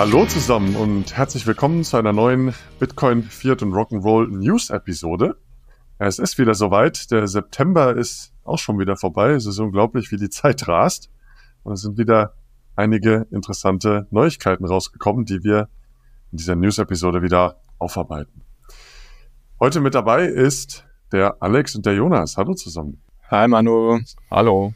Hallo zusammen und herzlich willkommen zu einer neuen Bitcoin, Fiat und Rock'n'Roll News Episode. Ja, es ist wieder soweit, der September ist auch schon wieder vorbei, es ist unglaublich, wie die Zeit rast und es sind wieder einige interessante Neuigkeiten rausgekommen, die wir in dieser News Episode wieder aufarbeiten. Heute mit dabei ist der Alex und der Jonas. Hallo zusammen. Hi Manu. Hallo.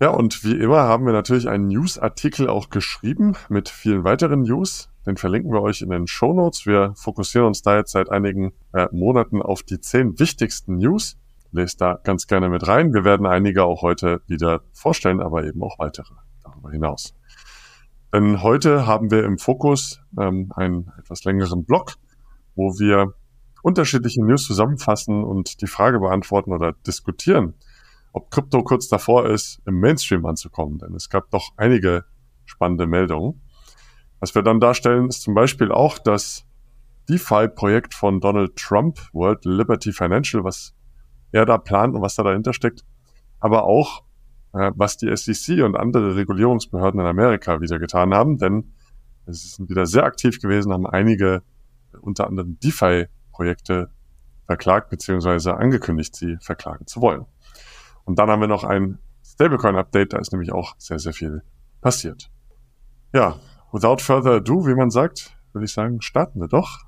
Ja, und wie immer haben wir natürlich einen News-Artikel auch geschrieben mit vielen weiteren News. Den verlinken wir euch in den Shownotes. Wir fokussieren uns da jetzt seit einigen Monaten auf die 10 wichtigsten News. Lest da ganz gerne mit rein. Wir werden einige auch heute wieder vorstellen, aber eben auch weitere darüber hinaus. Denn heute haben wir im Fokus einen etwas längeren Blog, wo wir unterschiedliche News zusammenfassen und die Frage beantworten oder diskutieren, ob Krypto kurz davor ist, im Mainstream anzukommen, denn es gab doch einige spannende Meldungen. Was wir dann darstellen, ist zum Beispiel auch das DeFi-Projekt von Donald Trump, World Liberty Financial, was er da plant und was da dahinter steckt, aber auch, was die SEC und andere Regulierungsbehörden in Amerika wieder getan haben, denn sie sind wieder sehr aktiv gewesen, haben einige, unter anderem DeFi-Projekte verklagt, beziehungsweise angekündigt, sie verklagen zu wollen. Und dann haben wir noch ein Stablecoin-Update, da ist nämlich auch sehr, sehr viel passiert. Ja, without further ado, wie man sagt, würde ich sagen, starten wir doch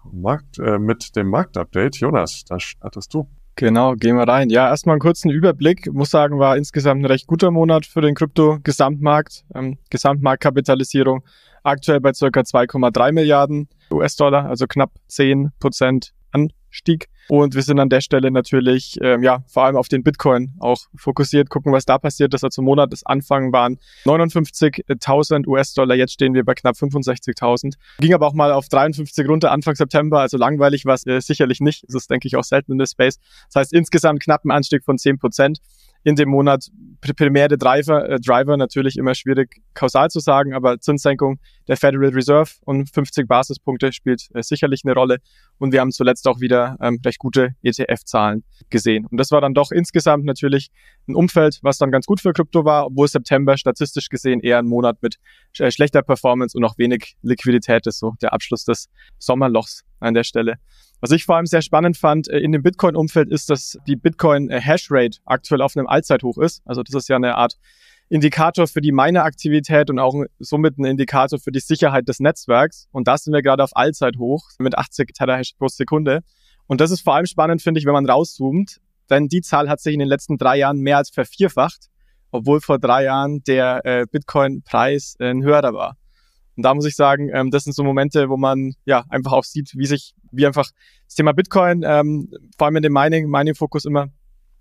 mit dem Markt-Update. Jonas, da startest du. Genau, gehen wir rein. Ja, erstmal einen kurzen Überblick. Ich muss sagen, war insgesamt ein recht guter Monat für den Krypto-Gesamtmarkt. Gesamtmarktkapitalisierung aktuell bei ca. 2,3 Milliarden US-Dollar, also knapp 10% Anstieg. Und wir sind an der Stelle natürlich vor allem auf den Bitcoin auch fokussiert, gucken, was da passiert ist. Also Monatsanfang waren 59.000 US-Dollar, jetzt stehen wir bei knapp 65.000. Ging aber auch mal auf 53 runter Anfang September, also langweilig war es sicherlich nicht. Das ist, denke ich, auch selten in der Space. Das heißt, insgesamt knapp ein Anstieg von 10%. In dem Monat primäre Driver natürlich immer schwierig kausal zu sagen, aber Zinssenkung der Federal Reserve und 50 Basispunkte spielt sicherlich eine Rolle. Und wir haben zuletzt auch wieder recht gute ETF-Zahlen gesehen. Und das war dann doch insgesamt natürlich ein Umfeld, was dann ganz gut für Krypto war, obwohl September statistisch gesehen eher ein Monat mit schlechter Performance und auch wenig Liquidität ist, so der Abschluss des Sommerlochs an der Stelle. Was ich vor allem sehr spannend fand in dem Bitcoin-Umfeld ist, dass die Bitcoin-Hashrate aktuell auf einem Allzeithoch ist. Also das ist ja eine Art Indikator für die Mineraktivität und auch somit ein Indikator für die Sicherheit des Netzwerks. Und da sind wir gerade auf Allzeithoch mit 80 Terahash pro Sekunde. Und das ist vor allem spannend, finde ich, wenn man rauszoomt, denn die Zahl hat sich in den letzten 3 Jahren mehr als vervierfacht, obwohl vor 3 Jahren der Bitcoin-Preis ein höherer war. Und da muss ich sagen, das sind so Momente, wo man ja einfach auch sieht, wie einfach das Thema Bitcoin, vor allem in dem Mining-Fokus immer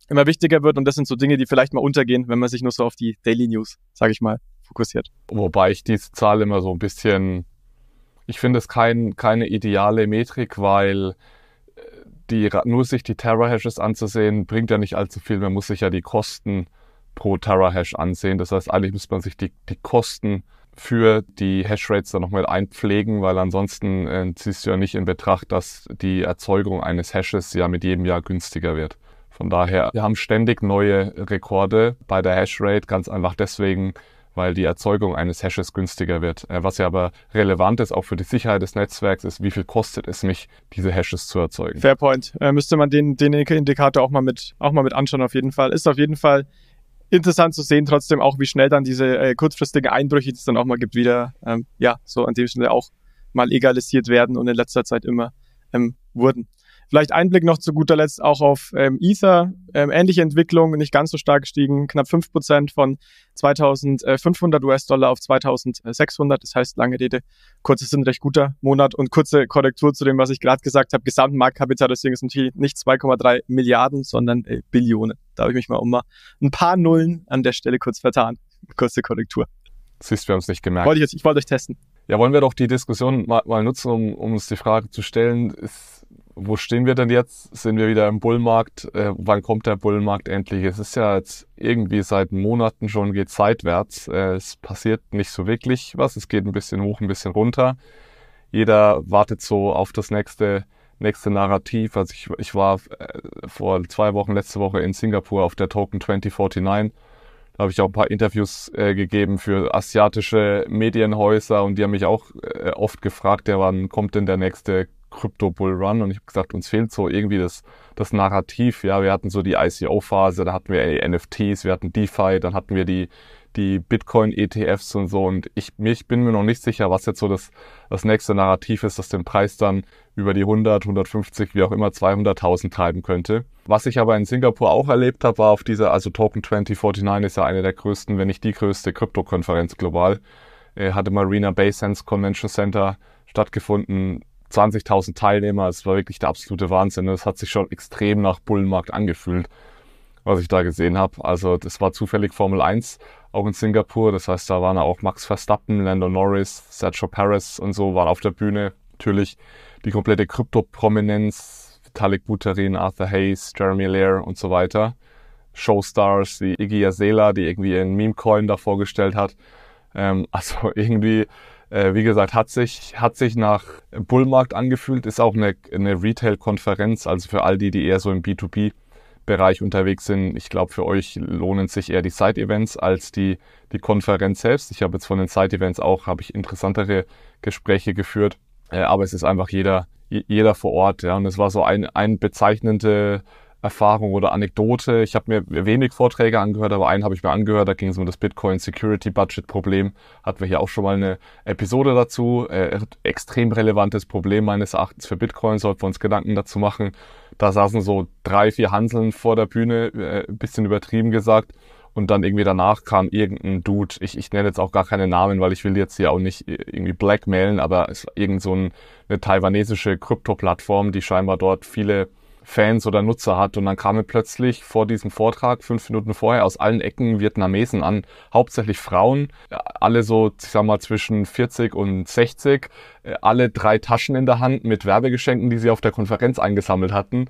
wichtiger wird. Und das sind so Dinge, die vielleicht mal untergehen, wenn man sich nur so auf die Daily News, sage ich mal, fokussiert. Wobei ich diese Zahl immer so ein bisschen, ich finde es keine ideale Metrik, weil nur sich die Terahashes anzusehen, bringt ja nicht allzu viel. Man muss sich ja die Kosten pro Terahash ansehen. Das heißt, eigentlich müsste man sich die Kosten für die Hashrates dann nochmal einpflegen, weil ansonsten ziehst du ja nicht in Betracht, dass die Erzeugung eines Hashes ja mit jedem Jahr günstiger wird. Von daher, wir haben ständig neue Rekorde bei der Hashrate, ganz einfach deswegen, weil die Erzeugung eines Hashes günstiger wird. Was ja aber relevant ist, auch für die Sicherheit des Netzwerks, ist, wie viel kostet es mich, diese Hashes zu erzeugen. Fair point. Müsste man den Indikator auch mal mit anschauen auf jeden Fall. Ist auf jeden Fall interessant zu sehen trotzdem auch, wie schnell dann diese kurzfristigen Einbrüche, die es dann auch mal gibt, wieder so an dem Stelle auch mal egalisiert werden und in letzter Zeit immer wurden. Vielleicht ein Blick noch zu guter Letzt auch auf Ether. Ähnliche Entwicklung, nicht ganz so stark gestiegen, knapp 5% von 2.500 US-Dollar auf 2.600. Das heißt, lange Rede, kurzes sind recht guter Monat und kurze Korrektur zu dem, was ich gerade gesagt habe. Gesamtmarktkapitalisierung ist natürlich nicht 2,3 Milliarden, sondern Billionen. Da habe ich mich mal um ein paar Nullen an der Stelle kurz vertan. Kurze Korrektur. Siehst, wir haben es nicht gemerkt. Ich wollte euch testen. Ja, wollen wir doch die Diskussion mal nutzen, um uns die Frage zu stellen, wo stehen wir denn jetzt? Sind wir wieder im Bullmarkt? Wann kommt der Bullmarkt endlich? Es ist ja jetzt irgendwie seit Monaten schon, geht seitwärts. Es passiert nicht so wirklich was. Es geht ein bisschen hoch, ein bisschen runter. Jeder wartet so auf das nächste Narrativ. Also ich war vor 2 Wochen, letzte Woche in Singapur auf der Token 2049. Da habe ich auch ein paar Interviews gegeben für asiatische Medienhäuser und die haben mich auch oft gefragt, ja, wann kommt denn der nächste Krypto-Bull-Run? Und ich habe gesagt, uns fehlt so irgendwie das Narrativ. Ja, wir hatten so die ICO-Phase, da hatten wir NFTs, wir hatten DeFi, dann hatten wir die Bitcoin-ETFs und so. Und ich bin mir noch nicht sicher, was jetzt so das nächste Narrativ ist, das den Preis dann über die 100, 150, wie auch immer, 200.000 treiben könnte. Was ich aber in Singapur auch erlebt habe, war auf dieser, also Token 2049 ist ja eine der größten, wenn nicht die größte Krypto-Konferenz global, hatte Marina Bay Sands Convention Center stattgefunden. 20.000 Teilnehmer, es war wirklich der absolute Wahnsinn. Es hat sich schon extrem nach Bullenmarkt angefühlt, was ich da gesehen habe. Also das war zufällig Formel 1, auch in Singapur. Das heißt, da waren auch Max Verstappen, Lando Norris, Sergio Perez und so waren auf der Bühne. Natürlich die komplette Krypto-Prominenz, Vitalik Buterin, Arthur Hayes, Jeremy Lair und so weiter. Showstars wie Iggy Azalea, die irgendwie ihren Meme-Coin da vorgestellt hat. Also irgendwie... Wie gesagt, hat sich nach Bullmarkt angefühlt, ist auch eine Retail-Konferenz, also für all die eher so im B2B-Bereich unterwegs sind. Ich glaube, für euch lohnen sich eher die Side-Events als die Konferenz selbst. Ich habe jetzt von den Side-Events habe ich interessantere Gespräche geführt, aber es ist einfach jeder vor Ort. Ja. Und es war so eine bezeichnende Erfahrung oder Anekdote. Ich habe mir wenig Vorträge angehört, aber einen habe ich mir angehört, da ging es um das Bitcoin-Security-Budget-Problem. Hatten wir hier auch schon mal eine Episode dazu. Extrem relevantes Problem meines Erachtens für Bitcoin, sollten wir uns Gedanken dazu machen. Da saßen so 3, 4 Hanseln vor der Bühne, ein bisschen übertrieben gesagt. Und dann irgendwie danach kam irgendein Dude, ich nenne jetzt auch gar keine Namen, weil ich will jetzt hier auch nicht irgendwie blackmailen, aber es war irgend so eine taiwanesische Krypto-Plattform, die scheinbar dort viele Fans oder Nutzer hat, und dann kamen plötzlich vor diesem Vortrag 5 Minuten vorher aus allen Ecken Vietnamesen an, hauptsächlich Frauen, alle so, ich sag mal, zwischen 40 und 60, alle 3 Taschen in der Hand mit Werbegeschenken, die sie auf der Konferenz eingesammelt hatten.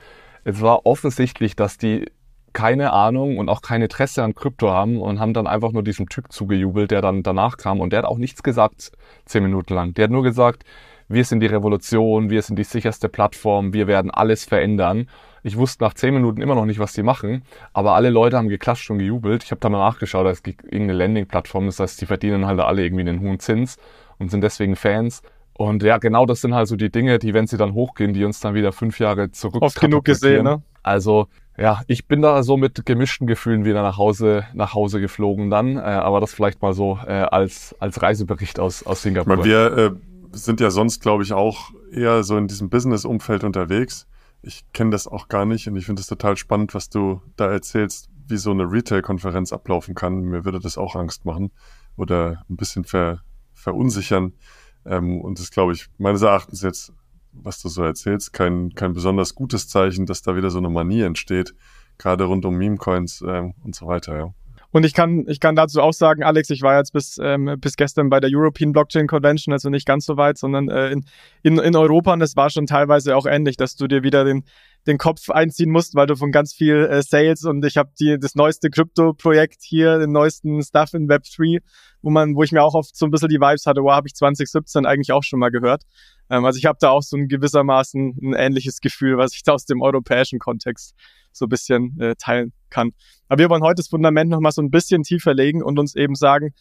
Es war offensichtlich, dass die keine Ahnung und auch kein Interesse an Krypto haben und haben dann einfach nur diesem Typ zugejubelt, der dann danach kam, und der hat auch nichts gesagt 10 Minuten lang. Der hat nur gesagt, wir sind die Revolution, wir sind die sicherste Plattform, wir werden alles verändern. Ich wusste nach 10 Minuten immer noch nicht, was die machen, aber alle Leute haben geklatscht und gejubelt. Ich habe dann mal nachgeschaut, es gibt irgendeine Landing-Plattform, das heißt, die verdienen halt alle irgendwie einen hohen Zins und sind deswegen Fans. Und ja, genau das sind halt so die Dinge, die, wenn sie dann hochgehen, die uns dann wieder 5 Jahre zurück. Oft genug gesehen, ne? Also... ja, ich bin da so mit gemischten Gefühlen wieder nach Hause geflogen dann, aber das vielleicht mal so als Reisebericht aus Singapur. Ich meine, wir sind ja sonst, glaube ich, auch eher so in diesem Business-Umfeld unterwegs. Ich kenne das auch gar nicht und ich finde es total spannend, was du da erzählst, wie so eine Retail-Konferenz ablaufen kann. Mir würde das auch Angst machen oder ein bisschen verunsichern. Und das, glaube ich, meines Erachtens jetzt, was du so erzählst, kein besonders gutes Zeichen, dass da wieder so eine Manie entsteht, gerade rund um Meme-Coins und so weiter, ja. Und ich kann dazu auch sagen, Alex, ich war jetzt bis gestern bei der European Blockchain Convention, also nicht ganz so weit, sondern in Europa, und das war schon teilweise auch ähnlich, dass du dir wieder den Kopf einziehen musst, weil du von ganz viel Sales und ich habe das neueste Krypto-Projekt hier, den neuesten Stuff in Web3, wo ich mir auch oft so ein bisschen die Vibes hatte, wow, habe ich 2017 eigentlich auch schon mal gehört. Also ich habe da auch so ein gewissermaßen ein ähnliches Gefühl, was ich da aus dem europäischen Kontext so ein bisschen teilen kann. Aber wir wollen heute das Fundament nochmal so ein bisschen tiefer legen und uns eben sagen,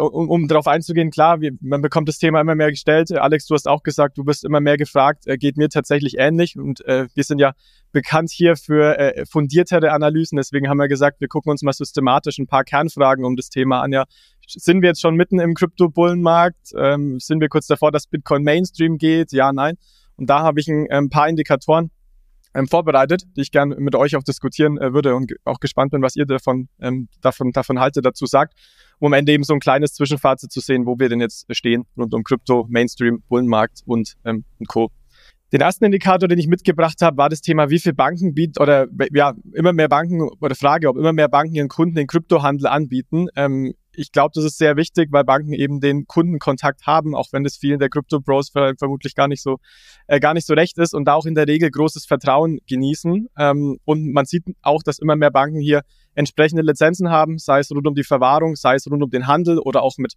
um darauf einzugehen, klar, man bekommt das Thema immer mehr gestellt. Alex, du hast auch gesagt, du bist immer mehr gefragt, geht mir tatsächlich ähnlich. Und wir sind ja bekannt hier für fundiertere Analysen. Deswegen haben wir gesagt, wir gucken uns mal systematisch ein paar Kernfragen um das Thema an. Ja, sind wir jetzt schon mitten im Krypto-Bullenmarkt? Sind wir kurz davor, dass Bitcoin Mainstream geht? Ja, nein. Und da habe ich ein paar Indikatoren vorbereitet, die ich gerne mit euch auch diskutieren würde und auch gespannt bin, was ihr davon haltet, dazu sagt, um am Ende eben so ein kleines Zwischenfazit zu sehen, wo wir denn jetzt stehen rund um Krypto, Mainstream, Bullenmarkt und Co. Den ersten Indikator, den ich mitgebracht habe, war das Thema, wie viele Banken ob immer mehr Banken ihren Kunden den Kryptohandel anbieten. Ich glaube, das ist sehr wichtig, weil Banken eben den Kundenkontakt haben, auch wenn das vielen der Crypto-Bros vermutlich gar nicht so recht ist, und da auch in der Regel großes Vertrauen genießen. Und man sieht auch, dass immer mehr Banken hier entsprechende Lizenzen haben, sei es rund um die Verwahrung, sei es rund um den Handel oder auch mit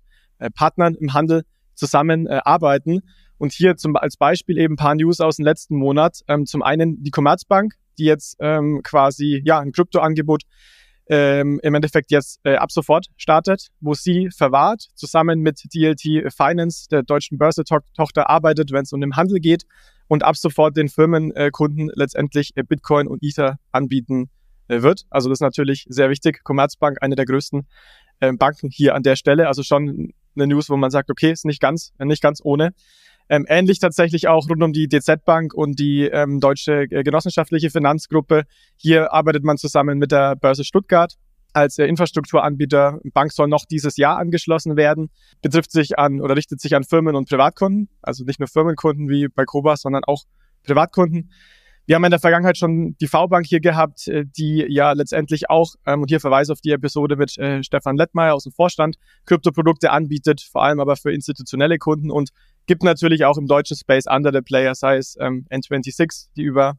Partnern im Handel zusammenarbeiten. Und hier als Beispiel eben ein paar News aus dem letzten Monat. Zum einen die Commerzbank, die jetzt quasi ein Kryptoangebot im Endeffekt jetzt ab sofort startet, wo sie verwahrt, zusammen mit DLT Finance, der deutschen Börse-Tochter, arbeitet, wenn es um den Handel geht und ab sofort den Firmenkunden letztendlich Bitcoin und Ether anbieten wird. Also das ist natürlich sehr wichtig. Commerzbank, eine der größten Banken hier an der Stelle. Also schon eine News, wo man sagt, okay, ist nicht ganz ohne. Ähnlich tatsächlich auch rund um die DZ-Bank und die Deutsche Genossenschaftliche Finanzgruppe. Hier arbeitet man zusammen mit der Börse Stuttgart als Infrastrukturanbieter. Bank soll noch dieses Jahr angeschlossen werden. Betrifft sich an oder richtet sich an Firmen und Privatkunden. Also nicht nur Firmenkunden wie bei Koba, sondern auch Privatkunden. Wir haben in der Vergangenheit schon die V-Bank hier gehabt, die ja letztendlich auch, und hier Verweis auf die Episode mit Stefan Lettmeier aus dem Vorstand, Kryptoprodukte anbietet, vor allem aber für institutionelle Kunden und gibt natürlich auch im deutschen Space andere Player, sei es N26, die über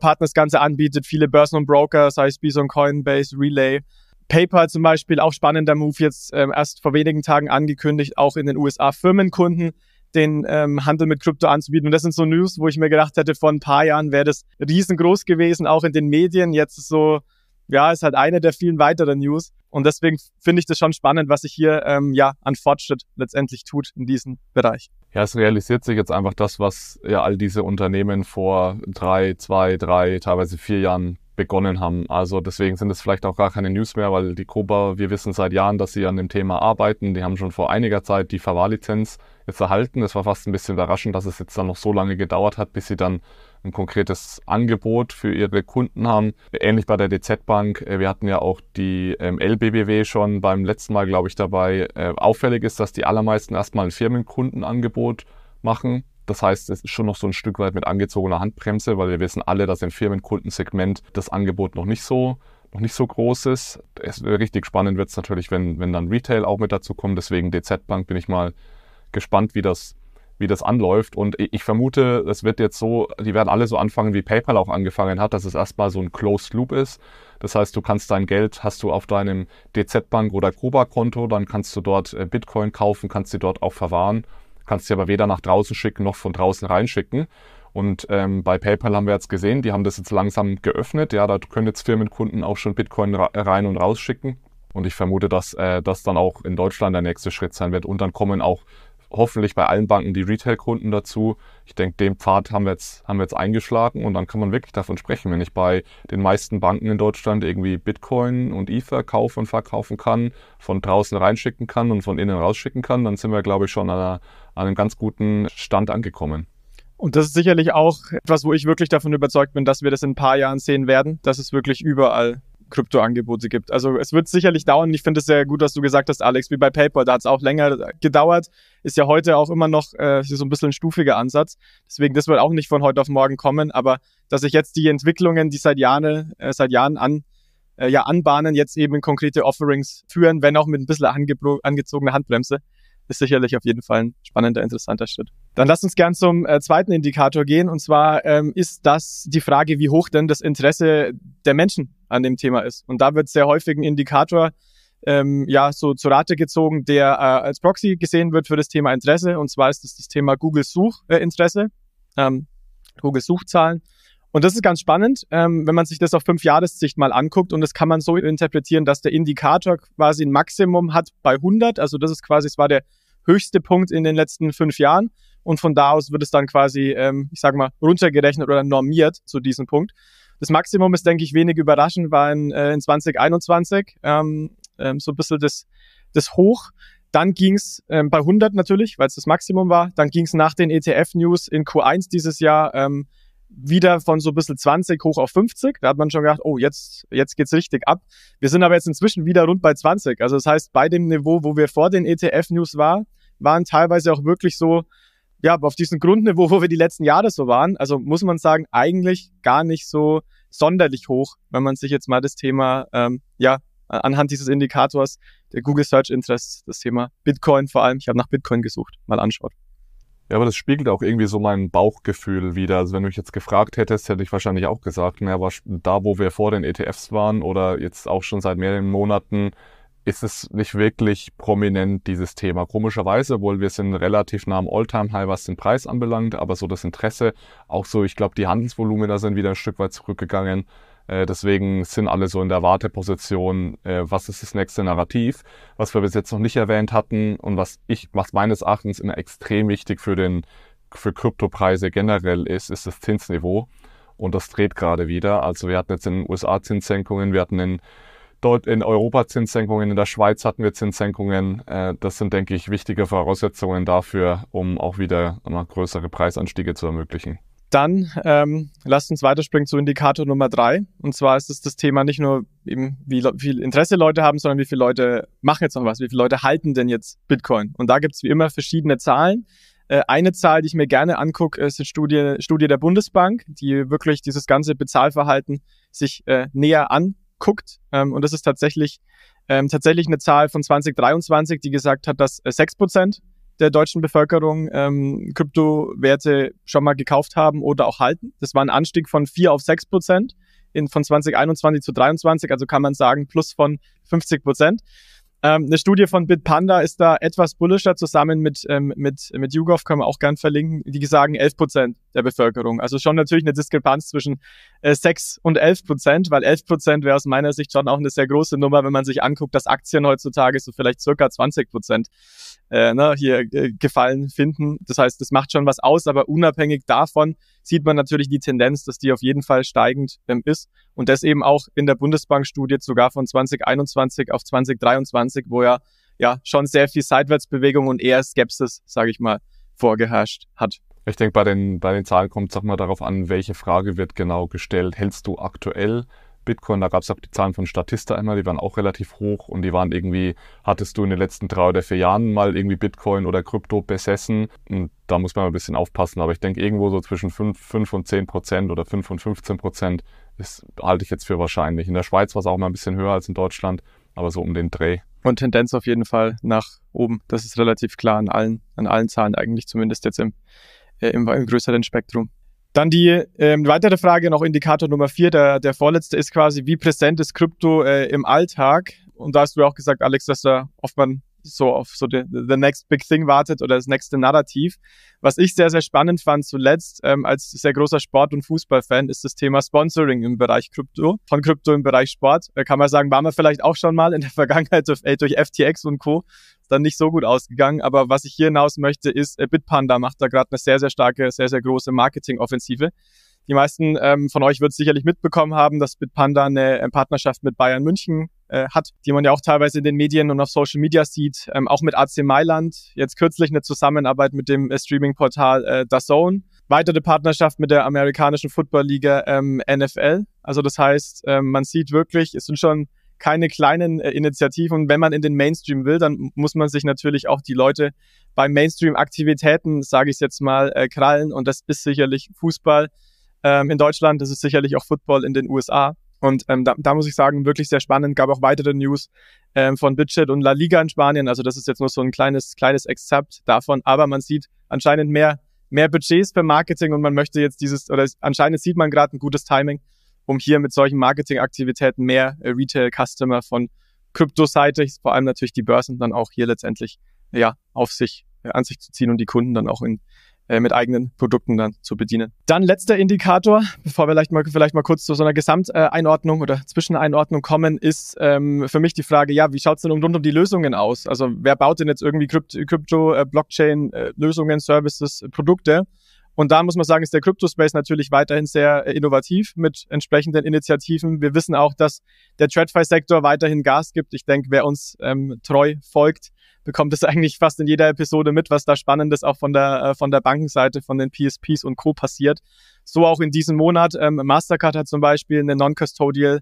Partners das Ganze anbietet, viele Börsen und Broker, sei es Bison, Coinbase, Relay, PayPal zum Beispiel, auch spannender Move, jetzt erst vor wenigen Tagen angekündigt, auch in den USA Firmenkunden den Handel mit Krypto anzubieten. Und das sind so News, wo ich mir gedacht hätte, vor ein paar Jahren wäre das riesengroß gewesen, auch in den Medien. Jetzt ist so, ja, ist halt eine der vielen weiteren News. Und deswegen finde ich das schon spannend, was sich hier an Fortschritt letztendlich tut in diesem Bereich. Ja, es realisiert sich jetzt einfach das, was ja all diese Unternehmen vor 3, 2, 3, teilweise 4 Jahren begonnen haben. Also deswegen sind es vielleicht auch gar keine News mehr, weil die Koba, wir wissen seit Jahren, dass sie an dem Thema arbeiten. Die haben schon vor einiger Zeit die Verwahrlizenz jetzt erhalten. Es war fast ein bisschen überraschend, dass es jetzt dann noch so lange gedauert hat, bis sie dann ein konkretes Angebot für ihre Kunden haben. Ähnlich bei der DZ-Bank. Wir hatten ja auch die LBBW schon beim letzten Mal, glaube ich, dabei. Auffällig ist, dass die allermeisten erstmal ein Firmenkundenangebot machen. Das heißt, es ist schon noch so ein Stück weit mit angezogener Handbremse, weil wir wissen alle, dass im Firmenkundensegment das Angebot noch nicht so groß ist. Richtig spannend wird es natürlich, wenn dann Retail auch mit dazu kommt. Deswegen DZ-Bank, bin ich mal gespannt, wie das anläuft. Und ich vermute, es wird jetzt so, die werden alle so anfangen, wie PayPal auch angefangen hat, dass es erstmal so ein Closed Loop ist. Das heißt, du kannst dein Geld, hast du auf deinem DZ-Bank oder Koba-Konto, dann kannst du dort Bitcoin kaufen, kannst sie dort auch verwahren, kannst sie aber weder nach draußen schicken, noch von draußen reinschicken. Und bei PayPal haben wir jetzt gesehen, die haben das jetzt langsam geöffnet. Ja, da können jetzt Firmenkunden auch schon Bitcoin rein und rausschicken. Und ich vermute, dass das dann auch in Deutschland der nächste Schritt sein wird. Und dann kommen auch hoffentlich bei allen Banken die Retail-Kunden dazu. Ich denke, den Pfad haben wir jetzt eingeschlagen und dann kann man wirklich davon sprechen. Wenn ich bei den meisten Banken in Deutschland irgendwie Bitcoin und Ether kaufen und verkaufen kann, von draußen reinschicken kann und von innen rausschicken kann, dann sind wir, glaube ich, schon an einem ganz guten Stand angekommen. Und das ist sicherlich auch etwas, wo ich wirklich davon überzeugt bin, dass wir das in ein paar Jahren sehen werden, dass es wirklich überall Kryptoangebote gibt. Also es wird sicherlich dauern. Ich finde es sehr gut, was du gesagt hast, Alex, wie bei PayPal. Da hat es auch länger gedauert. Ist ja heute auch immer noch so ein bisschen ein stufiger Ansatz. Deswegen, das wird auch nicht von heute auf morgen kommen. Aber dass sich jetzt die Entwicklungen, die seit Jahren anbahnen, jetzt eben in konkrete Offerings führen, wenn auch mit ein bisschen angezogener Handbremse, ist sicherlich auf jeden Fall ein spannender, interessanter Schritt. Dann lasst uns gern zum zweiten Indikator gehen. Und zwar ist das die Frage, wie hoch denn das Interesse der Menschen an dem Thema ist. Und da wird sehr häufig ein Indikator so zur Rate gezogen, der als Proxy gesehen wird für das Thema Interesse. Und zwar ist das Thema Google-Suchinteresse, Google-Suchzahlen. Und das ist ganz spannend, wenn man sich das auf 5-Jahressicht mal anguckt. Und das kann man so interpretieren, dass der Indikator quasi ein Maximum hat bei 100. Also das ist quasi, es war der höchste Punkt in den letzten 5 Jahren. Und von da aus wird es dann quasi, runtergerechnet oder normiert zu diesem Punkt. Das Maximum ist, denke ich, wenig überraschend, war in 2021 so ein bisschen das Hoch. Dann ging es bei 100 natürlich, weil es das Maximum war. Dann ging es nach den ETF-News in Q1 dieses Jahr wieder von so ein bisschen 20 hoch auf 50. Da hat man schon gedacht, oh, jetzt geht's richtig ab. Wir sind aber jetzt inzwischen wieder rund bei 20. Also das heißt, bei dem Niveau, wo wir vor den ETF-News waren teilweise auch wirklich so, ja, auf diesem Grundniveau, wo wir die letzten Jahre so waren. Also muss man sagen, eigentlich gar nicht so sonderlich hoch, wenn man sich jetzt mal das Thema, anhand dieses Indikators der Google Search Interest, das Thema Bitcoin vor allem, ich habe nach Bitcoin gesucht, mal anschaut. Ja, aber das spiegelt auch irgendwie so mein Bauchgefühl wieder. Also wenn du mich jetzt gefragt hättest, hätte ich wahrscheinlich auch gesagt, naja, da wo wir vor den ETFs waren oder jetzt auch schon seit mehreren Monaten, ist es nicht wirklich prominent, dieses Thema. Komischerweise, obwohl wir sind relativ nah am All-Time-High, was den Preis anbelangt, aber so das Interesse, auch so, ich glaube, die Handelsvolumina sind wieder ein Stück weit zurückgegangen. Deswegen sind alle so in der Warteposition, was ist das nächste Narrativ, was wir bis jetzt noch nicht erwähnt hatten und was meines Erachtens immer extrem wichtig für Kryptopreise generell ist das Zinsniveau. Und das dreht gerade wieder. Also wir hatten jetzt in den USA Zinssenkungen, wir hatten in Europa Zinssenkungen, in der Schweiz hatten wir Zinssenkungen. Das sind, denke ich, wichtige Voraussetzungen dafür, um auch wieder größere Preisanstiege zu ermöglichen. Dann lasst uns weiterspringen zu Indikator Nummer 3. Und zwar ist es das Thema nicht nur, eben, wie viel Interesse Leute haben, sondern wie viele Leute machen jetzt noch was, wie viele Leute halten denn jetzt Bitcoin. Und da gibt es wie immer verschiedene Zahlen. Eine Zahl, die ich mir gerne angucke, ist die Studie der Bundesbank, die wirklich dieses ganze Bezahlverhalten sich näher anguckt. Und das ist tatsächlich eine Zahl von 2023, die gesagt hat, dass 6% der deutschen Bevölkerung Kryptowerte schon mal gekauft haben oder auch halten. Das war ein Anstieg von 4% auf 6% von 2021 zu 2023, also kann man sagen Plus von 50%. Eine Studie von Bitpanda ist da etwas bullischer, zusammen mit YouGov, können wir auch gern verlinken, die sagen 11% der Bevölkerung. Also schon natürlich eine Diskrepanz zwischen 6 und 11%, weil 11% wäre aus meiner Sicht schon auch eine sehr große Nummer, wenn man sich anguckt, dass Aktien heutzutage so vielleicht circa 20% gefallen finden. Das heißt, das macht schon was aus, aber unabhängig davon sieht man natürlich die Tendenz, dass die auf jeden Fall steigend ist und das eben auch in der Bundesbank-Studie sogar von 2021 auf 2023, wo ja schon sehr viel Seitwärtsbewegung und eher Skepsis, sage ich mal, vorgeherrscht hat. Ich denke, bei den Zahlen kommt es mal darauf an, welche Frage wird genau gestellt. Hältst du aktuell Bitcoin? Da gab es auch die Zahlen von Statista einmal, die waren auch relativ hoch und die waren irgendwie, hattest du in den letzten 3 oder 4 Jahren mal irgendwie Bitcoin oder Krypto besessen? Und da muss man ein bisschen aufpassen, aber ich denke, irgendwo so zwischen 5 und 10% oder 5 und 15% halte ich jetzt für wahrscheinlich. In der Schweiz war es auch mal ein bisschen höher als in Deutschland, aber so um den Dreh. Und Tendenz auf jeden Fall nach oben. Das ist relativ klar an allen Zahlen eigentlich, zumindest jetzt im größeren Spektrum. Dann die weitere Frage, noch Indikator Nummer 4, der vorletzte, ist quasi, wie präsent ist Krypto im Alltag? Und da hast du ja auch gesagt, Alex, dass da oft man so auf so the next big thing wartet oder das nächste Narrativ. Was ich sehr, sehr spannend fand zuletzt als sehr großer Sport- und Fußballfan, ist das Thema Sponsoring im Bereich Krypto. Von Krypto im Bereich Sport, kann man sagen, waren wir vielleicht auch schon mal in der Vergangenheit durch FTX und Co., dann nicht so gut ausgegangen, aber was ich hier hinaus möchte ist, Bitpanda macht da gerade eine sehr, sehr starke, sehr, sehr große Marketingoffensive. Die meisten von euch wird sicherlich mitbekommen haben, dass Bitpanda eine Partnerschaft mit Bayern München hat, die man ja auch teilweise in den Medien und auf Social Media sieht, auch mit AC Mailand, jetzt kürzlich eine Zusammenarbeit mit dem Streaming-Portal DAZN. Weitere Partnerschaft mit der amerikanischen Football-Liga NFL, also das heißt, man sieht wirklich, es sind schon keine kleinen Initiativen. Und wenn man in den Mainstream will, dann muss man sich natürlich auch die Leute bei Mainstream-Aktivitäten, sage ich es jetzt mal, krallen. Und das ist sicherlich Fußball in Deutschland, das ist sicherlich auch Football in den USA. Und da muss ich sagen, wirklich sehr spannend. Gab auch weitere News von Bitget und La Liga in Spanien. Also das ist jetzt nur so ein kleines Excerpt davon. Aber man sieht anscheinend mehr Budgets für Marketing und man möchte jetzt anscheinend sieht man gerade ein gutes Timing, um hier mit solchen Marketingaktivitäten mehr Retail-Customer von Kryptoseite, vor allem natürlich die Börsen, dann auch hier letztendlich an sich zu ziehen und die Kunden dann auch mit eigenen Produkten dann zu bedienen. Dann letzter Indikator, bevor wir vielleicht mal kurz zu so einer Gesamteinordnung oder Zwischeneinordnung kommen, ist für mich die Frage, wie schaut es denn rund um die Lösungen aus? Also wer baut denn jetzt irgendwie Krypto, Blockchain, Lösungen, Services, Produkte? Und da muss man sagen, ist der Crypto-Space natürlich weiterhin sehr innovativ mit entsprechenden Initiativen. Wir wissen auch, dass der TradFi-Sektor weiterhin Gas gibt. Ich denke, wer uns treu folgt, bekommt es eigentlich fast in jeder Episode mit, was da Spannendes auch von der Bankenseite, von den PSPs und Co. passiert. So auch in diesem Monat. Mastercard hat zum Beispiel eine Non-Custodial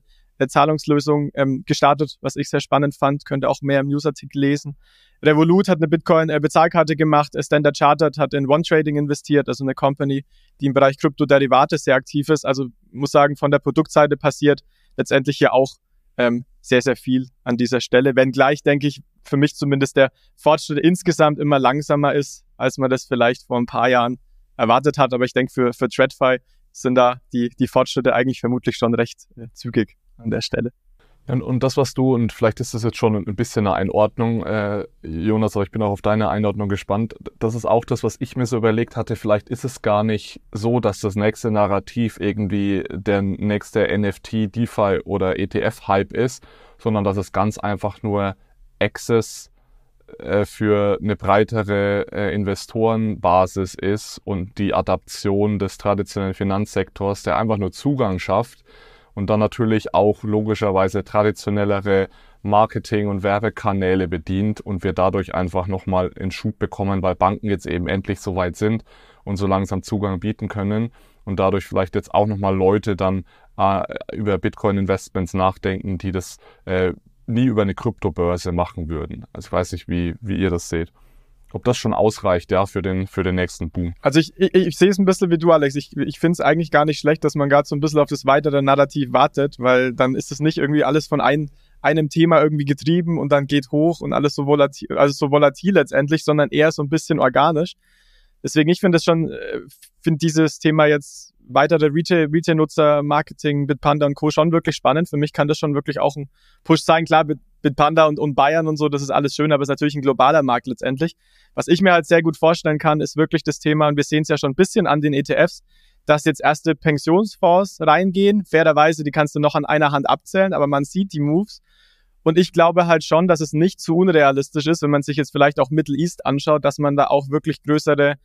Zahlungslösung gestartet, was ich sehr spannend fand. Könnt ihr auch mehr im Newsartikel lesen. Revolut hat eine Bitcoin-Bezahlkarte gemacht. Standard Chartered hat in OneTrading investiert, also eine Company, die im Bereich Kryptoderivate sehr aktiv ist. Also muss sagen, von der Produktseite passiert letztendlich hier auch sehr, sehr viel an dieser Stelle. Wenngleich, denke ich, für mich zumindest der Fortschritt insgesamt immer langsamer ist, als man das vielleicht vor ein paar Jahren erwartet hat. Aber ich denke, für TradFi sind da die Fortschritte eigentlich vermutlich schon recht zügig an der Stelle. Und das, was du, und vielleicht ist das jetzt schon ein bisschen eine Einordnung, Jonas, aber ich bin auch auf deine Einordnung gespannt. Das ist auch das, was ich mir so überlegt hatte. Vielleicht ist es gar nicht so, dass das nächste Narrativ irgendwie der nächste NFT, DeFi oder ETF-Hype ist, sondern dass es ganz einfach nur Access für eine breitere Investorenbasis ist und die Adaption des traditionellen Finanzsektors, der einfach nur Zugang schafft. Und dann natürlich auch logischerweise traditionellere Marketing- und Werbekanäle bedient und wir dadurch einfach nochmal einen Schub bekommen, weil Banken jetzt eben endlich so weit sind und so langsam Zugang bieten können und dadurch vielleicht jetzt auch nochmal Leute dann über Bitcoin-Investments nachdenken, die das nie über eine Kryptobörse machen würden. Also ich weiß nicht, wie ihr das seht. Ob das schon ausreicht, ja, für den nächsten Boom. Also ich sehe es ein bisschen wie du, Alex. Ich finde es eigentlich gar nicht schlecht, dass man gerade so ein bisschen auf das weitere Narrativ wartet, weil dann ist es nicht irgendwie alles von einem Thema irgendwie getrieben und dann geht hoch und alles so volatil, also so volatil letztendlich, sondern eher so ein bisschen organisch. Deswegen, ich finde es schon, dieses Thema jetzt weitere Retail-Nutzer, Marketing, Bitpanda und Co. schon wirklich spannend. Für mich kann das schon wirklich auch ein Push sein. Klar, Bitpanda und Bayern und so, das ist alles schön, aber es ist natürlich ein globaler Markt letztendlich. Was ich mir halt sehr gut vorstellen kann, ist wirklich das Thema, und wir sehen es ja schon ein bisschen an den ETFs, dass jetzt erste Pensionsfonds reingehen. Fairerweise, die kannst du noch an einer Hand abzählen, aber man sieht die Moves. Und ich glaube halt schon, dass es nicht zu unrealistisch ist, wenn man sich jetzt vielleicht auch Middle East anschaut, dass man da auch wirklich größere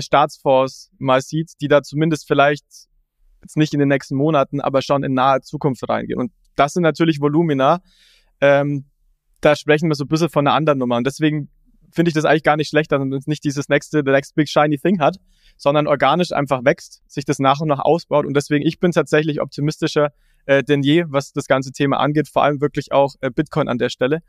Staatsfonds mal sieht, die da zumindest vielleicht jetzt nicht in den nächsten Monaten, aber schon in naher Zukunft reingehen. Und das sind natürlich Volumina, da sprechen wir so ein bisschen von einer anderen Nummer. Und deswegen finde ich das eigentlich gar nicht schlecht, dass man nicht dieses the next big shiny thing hat, sondern organisch einfach wächst, sich das nach und nach ausbaut. Und deswegen, ich bin tatsächlich optimistischer denn je, was das ganze Thema angeht, vor allem wirklich auch Bitcoin an der Stelle.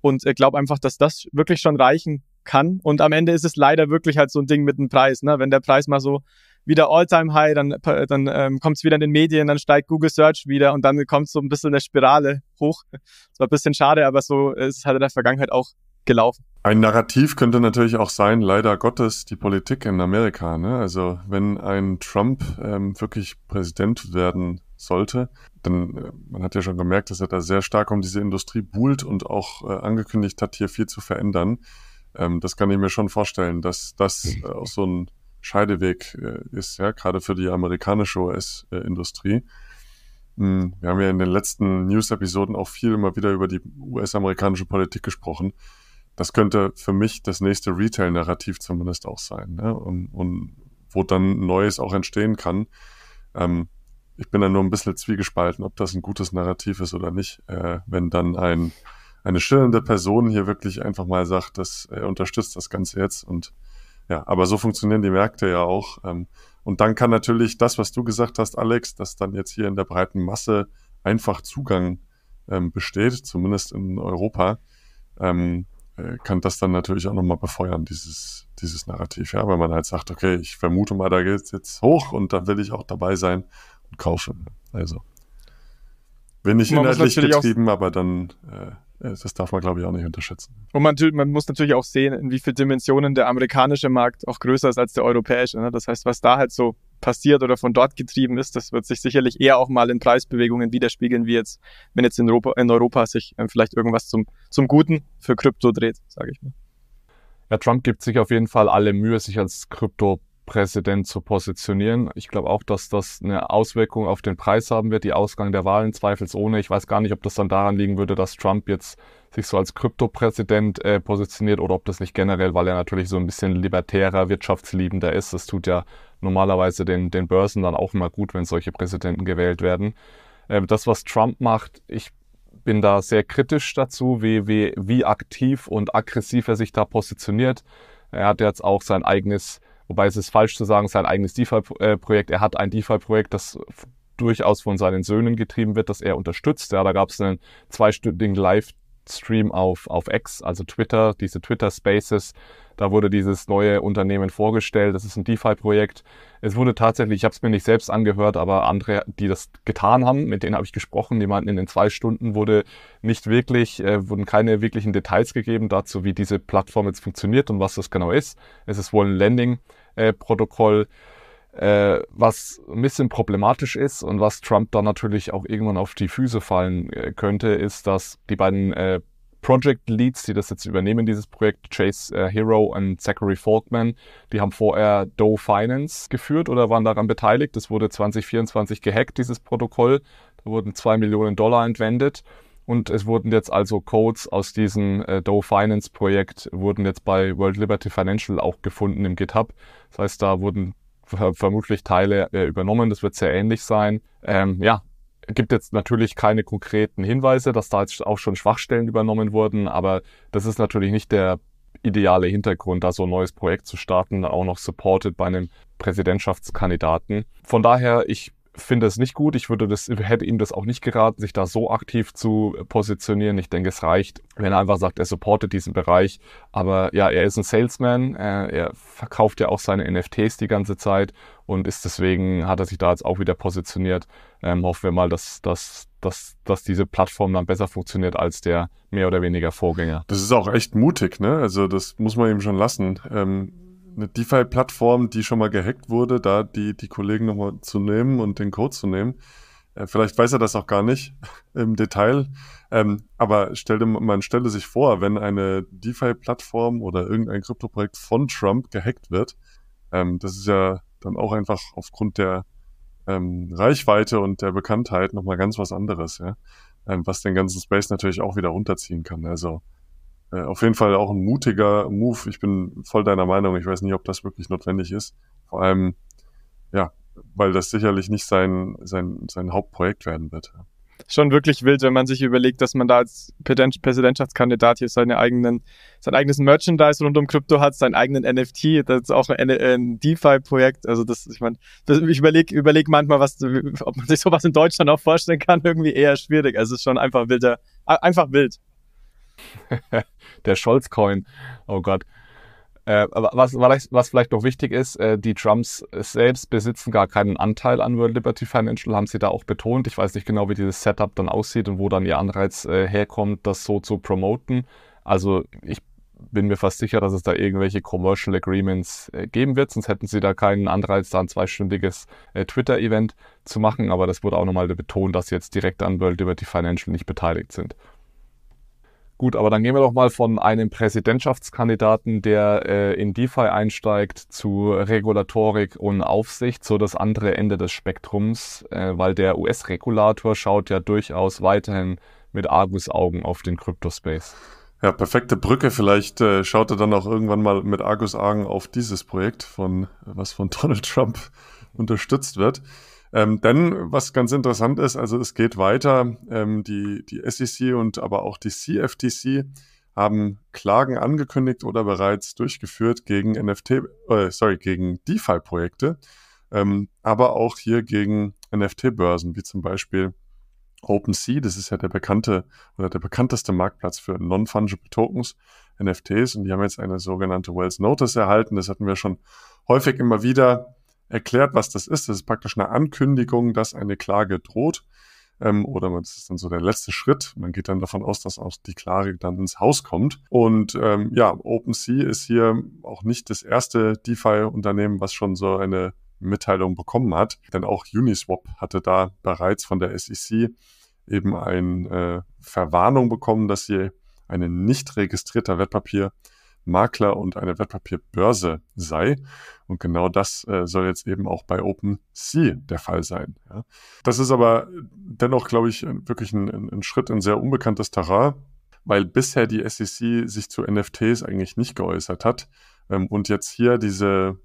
Und glaube einfach, dass das wirklich schon reichen kann. Und am Ende ist es leider wirklich halt so ein Ding mit dem Preis, ne? Wenn der Preis mal so wieder All-Time-High, dann kommt es wieder in den Medien, dann steigt Google Search wieder und dann kommt so ein bisschen eine Spirale hoch. Das war ein bisschen schade, aber so ist es halt in der Vergangenheit auch gelaufen. Ein Narrativ könnte natürlich auch sein, leider Gottes, die Politik in Amerika, ne? Also wenn ein Trump wirklich Präsident werden sollte, dann, man hat ja schon gemerkt, dass er da sehr stark um diese Industrie buhlt und auch angekündigt hat, hier viel zu verändern. Das kann ich mir schon vorstellen, dass das auch so ein Scheideweg ist, ja, gerade für die amerikanische US-Industrie. Wir haben ja in den letzten News-Episoden auch viel immer wieder über die US-amerikanische Politik gesprochen. Das könnte für mich das nächste Retail-Narrativ zumindest auch sein, ne? Und wo dann Neues auch entstehen kann. Ich bin da nur ein bisschen zwiegespalten, ob das ein gutes Narrativ ist oder nicht, wenn dann eine schillernde Person hier wirklich einfach mal sagt, dass er unterstützt das Ganze jetzt. Und ja, aber so funktionieren die Märkte ja auch. Und dann kann natürlich das, was du gesagt hast, Alex, dass dann jetzt hier in der breiten Masse einfach Zugang besteht, zumindest in Europa, kann das dann natürlich auch nochmal befeuern, dieses Narrativ. Ja, weil man halt sagt, okay, ich vermute mal, da geht es jetzt hoch und da will ich auch dabei sein und kaufen. Also, bin nicht inhaltlich getrieben, aber dann... Das darf man, glaube ich, auch nicht unterschätzen. Und man muss natürlich auch sehen, in wie vielen Dimensionen der amerikanische Markt auch größer ist als der europäische, ne? Das heißt, was da halt so passiert oder von dort getrieben ist, das wird sich sicherlich eher auch mal in Preisbewegungen widerspiegeln, wie jetzt, wenn jetzt in Europa sich vielleicht irgendwas zum Guten für Krypto dreht, sage ich mal. Ja, Trump gibt sich auf jeden Fall alle Mühe, sich als Kryptopräsident zu positionieren. Ich glaube auch, dass das eine Auswirkung auf den Preis haben wird, die Ausgang der Wahlen zweifelsohne. Ich weiß gar nicht, ob das dann daran liegen würde, dass Trump jetzt sich so als Kryptopräsident positioniert oder ob das nicht generell, weil er natürlich so ein bisschen libertärer, wirtschaftsliebender ist. Das tut ja normalerweise den Börsen dann auch immer gut, wenn solche Präsidenten gewählt werden. Das, was Trump macht, ich bin da sehr kritisch dazu, wie aktiv und aggressiv er sich da positioniert. Er hat jetzt auch sein eigenes, wobei es ist falsch zu sagen, sein eigenes DeFi-Projekt. Er hat ein DeFi-Projekt, das durchaus von seinen Söhnen getrieben wird, das er unterstützt. Ja, da gab es einen zweistündigen Livestream auf X, also Twitter, diese Twitter-Spaces. Da wurde dieses neue Unternehmen vorgestellt. Das ist ein DeFi-Projekt. Es wurde tatsächlich, ich habe es mir nicht selbst angehört, aber andere, die das getan haben, mit denen habe ich gesprochen, die meinten, in den 2 Stunden wurden keine wirklichen Details gegeben dazu, wie diese Plattform jetzt funktioniert und was das genau ist. Es ist wohl ein Lending-Protokoll. was ein bisschen problematisch ist und was Trump dann natürlich auch irgendwann auf die Füße fallen könnte, ist, dass die beiden Project Leads, die das jetzt übernehmen, dieses Projekt, Chase Hero und Zachary Faulkman, die haben vorher Doe Finance geführt oder waren daran beteiligt. Das wurde 2024 gehackt, dieses Protokoll. Da wurden $2 Millionen entwendet. Und es wurden jetzt also Codes aus diesem Doe Finance Projekt, wurden jetzt bei World Liberty Financial auch gefunden im GitHub. Das heißt, da wurden vermutlich Teile übernommen. Das wird sehr ähnlich sein. Gibt jetzt natürlich keine konkreten Hinweise, dass da jetzt auch schon Schwachstellen übernommen wurden, aber das ist natürlich nicht der ideale Hintergrund, da so ein neues Projekt zu starten, auch noch supported bei einem Präsidentschaftskandidaten. Von daher, ich finde es nicht gut. Ich hätte ihm das auch nicht geraten, sich da so aktiv zu positionieren. Ich denke, es reicht, wenn er einfach sagt, er supportet diesen Bereich. Aber ja, er ist ein Salesman. Er verkauft ja auch seine NFTs die ganze Zeit und ist deswegen, hat er sich da jetzt auch wieder positioniert. Hoffen wir mal, dass diese Plattform dann besser funktioniert als der mehr oder weniger Vorgänger. Das ist auch echt mutig, ne? Also das muss man ihm schon lassen. Eine DeFi-Plattform, die schon mal gehackt wurde, da die Kollegen nochmal zu nehmen und den Code zu nehmen. Vielleicht weiß er das auch gar nicht im Detail, aber man stelle sich vor, wenn eine DeFi-Plattform oder irgendein Kryptoprojekt von Trump gehackt wird, das ist ja dann auch einfach aufgrund der Reichweite und der Bekanntheit nochmal ganz was anderes, ja? Was den ganzen Space natürlich auch wieder runterziehen kann, also auf jeden Fall auch ein mutiger Move. Ich bin voll deiner Meinung. Ich weiß nicht, ob das wirklich notwendig ist. Vor allem, ja, weil das sicherlich nicht sein Hauptprojekt werden wird. Schon wirklich wild, wenn man sich überlegt, dass man da als Präsidentschaftskandidat hier sein eigenes Merchandise rund um Krypto hat, seinen eigenen NFT, das ist auch ein DeFi-Projekt. Also das, ich meine, ich überleg manchmal, ob man sich sowas in Deutschland auch vorstellen kann, irgendwie eher schwierig. Also es ist schon einfach wild. Der Scholz-Coin, oh Gott. Aber was vielleicht noch wichtig ist, die Trumps selbst besitzen gar keinen Anteil an World Liberty Financial, haben sie da auch betont. Ich weiß nicht genau, wie dieses Setup dann aussieht und wo dann ihr Anreiz herkommt, das so zu promoten. Also ich bin mir fast sicher, dass es da irgendwelche Commercial Agreements geben wird, sonst hätten sie da keinen Anreiz, da ein zweistündiges Twitter-Event zu machen. Aber das wurde auch nochmal betont, dass sie jetzt direkt an World Liberty Financial nicht beteiligt sind. Gut, aber dann gehen wir doch mal von einem Präsidentschaftskandidaten, der in DeFi einsteigt, zu Regulatorik und Aufsicht, so das andere Ende des Spektrums, weil der US-Regulator schaut ja durchaus weiterhin mit Argusaugen auf den Kryptospace. Ja, perfekte Brücke. Vielleicht schaut er dann auch irgendwann mal mit Argusaugen auf dieses Projekt, was von Donald Trump unterstützt wird. Denn, was ganz interessant ist, also es geht weiter, die SEC und aber auch die CFTC haben Klagen angekündigt oder bereits durchgeführt gegen gegen DeFi-Projekte, aber auch hier gegen NFT-Börsen, wie zum Beispiel OpenSea, das ist ja der bekannteste Marktplatz für Non-Fungible Tokens, NFTs, und die haben jetzt eine sogenannte Wells Notice erhalten. Das hatten wir schon häufig immer wieder erklärt, was das ist. Das ist praktisch eine Ankündigung, dass eine Klage droht. Oder das ist dann so der letzte Schritt. Man geht dann davon aus, dass auch die Klage dann ins Haus kommt. Und OpenSea ist hier auch nicht das erste DeFi-Unternehmen, was schon so eine Mitteilung bekommen hat. Denn auch Uniswap hatte da bereits von der SEC eben eine Verwarnung bekommen, dass sie ein nicht registrierter Wertpapiermakler und eine Wertpapierbörse sei. Und genau das soll jetzt eben auch bei OpenSea der Fall sein. Ja. Das ist aber dennoch, glaube ich, wirklich ein Schritt in sehr unbekanntes Terrain, weil bisher die SEC sich zu NFTs eigentlich nicht geäußert hat. Und jetzt hier diese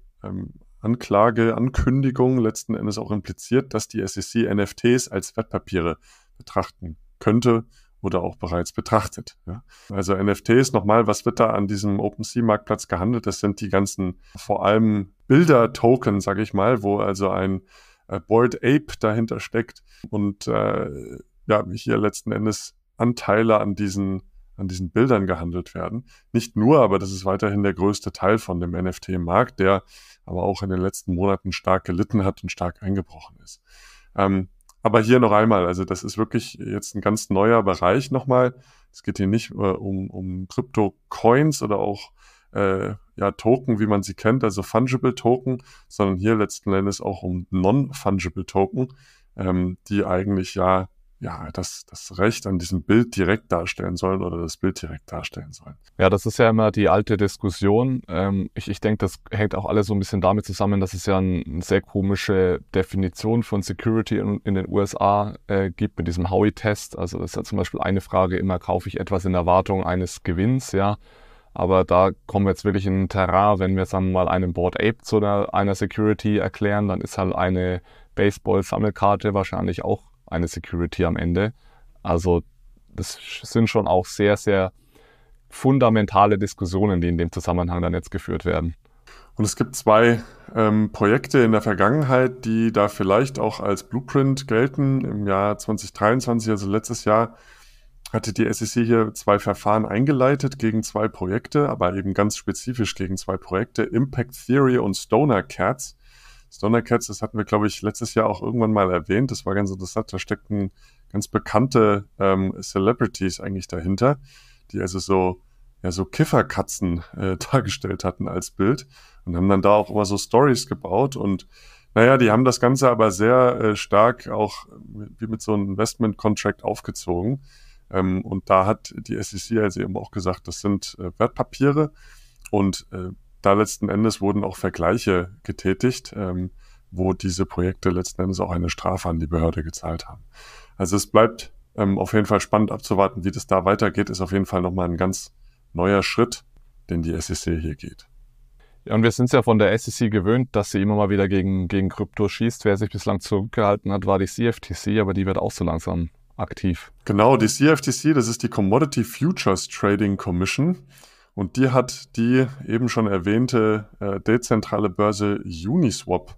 Ankündigung letzten Endes auch impliziert, dass die SEC NFTs als Wertpapiere betrachten könnte oder auch bereits betrachtet. Ja. Also NFTs, nochmal, was wird da an diesem OpenSea-Marktplatz gehandelt? Das sind die ganzen, vor allem Bilder-Token, sage ich mal, wo also ein Bored Ape dahinter steckt und hier letzten Endes Anteile an diesen Bildern gehandelt werden. Nicht nur, aber das ist weiterhin der größte Teil von dem NFT-Markt, der aber auch in den letzten Monaten stark gelitten hat und stark eingebrochen ist. Aber hier noch einmal, also das ist wirklich jetzt ein ganz neuer Bereich nochmal. Es geht hier nicht um Krypto-Coins oder auch Token, wie man sie kennt, also Fungible Token, sondern hier letzten Endes auch um Non-Fungible Token, die eigentlich das Recht an diesem Bild direkt darstellen sollen oder das Bild direkt darstellen sollen. Ja, das ist ja immer die alte Diskussion. Ich denke, das hängt auch alles so ein bisschen damit zusammen, dass es ja eine sehr komische Definition von Security in den USA gibt mit diesem Howey-Test. Also das ist ja zum Beispiel eine Frage immer, kaufe ich etwas in Erwartung eines Gewinns, ja. Aber da kommen wir jetzt wirklich in ein Terrain, wenn wir sagen wir mal einen Board Ape zu einer Security erklären, dann ist halt eine Baseball-Sammelkarte wahrscheinlich auch eine Security am Ende. Also das sind schon auch sehr, sehr fundamentale Diskussionen, die in dem Zusammenhang dann jetzt geführt werden. Und es gibt zwei Projekte in der Vergangenheit, die da vielleicht auch als Blueprint gelten. Im Jahr 2023, also letztes Jahr, hatte die SEC hier zwei Verfahren eingeleitet gegen zwei Projekte, aber eben ganz spezifisch gegen zwei Projekte, Impact Theory und Stoner Cats. Stoner Cats, das hatten wir, glaube ich, letztes Jahr auch irgendwann mal erwähnt. Das war ganz interessant. Da steckten ganz bekannte Celebrities eigentlich dahinter, die also so Kifferkatzen dargestellt hatten als Bild und haben dann da auch immer so Stories gebaut. Und die haben das Ganze aber sehr stark auch wie mit so einem Investment-Contract aufgezogen. Und da hat die SEC also eben auch gesagt, das sind Wertpapiere und da letzten Endes wurden auch Vergleiche getätigt, wo diese Projekte letzten Endes auch eine Strafe an die Behörde gezahlt haben. Also es bleibt auf jeden Fall spannend abzuwarten, wie das da weitergeht, ist auf jeden Fall nochmal ein ganz neuer Schritt, den die SEC hier geht. Ja, und wir sind es ja von der SEC gewöhnt, dass sie immer mal wieder gegen Krypto schießt. Wer sich bislang zurückgehalten hat, war die CFTC, aber die wird auch so langsam aktiv. Genau, die CFTC, das ist die Commodity Futures Trading Commission. Und die hat die eben schon erwähnte dezentrale Börse Uniswap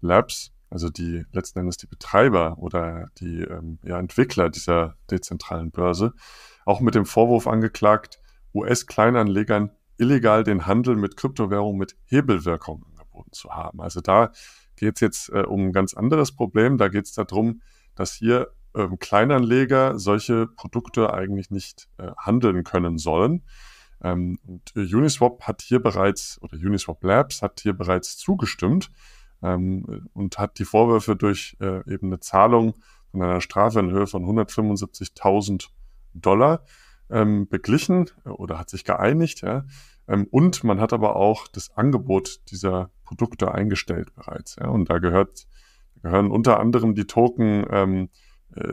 Labs, also die letzten Endes die Betreiber oder die Entwickler dieser dezentralen Börse, auch mit dem Vorwurf angeklagt, US-Kleinanlegern illegal den Handel mit Kryptowährungen mit Hebelwirkung angeboten zu haben. Also da geht es jetzt um ein ganz anderes Problem. Da geht es darum, dass hier Kleinanleger solche Produkte eigentlich nicht handeln können sollen. Und Uniswap Labs hat hier bereits zugestimmt und hat die Vorwürfe durch eben eine Zahlung von einer Strafe in Höhe von $175.000 beglichen oder hat sich geeinigt. Ja? Und man hat aber auch das Angebot dieser Produkte eingestellt bereits. Ja? Und da gehören unter anderem die Token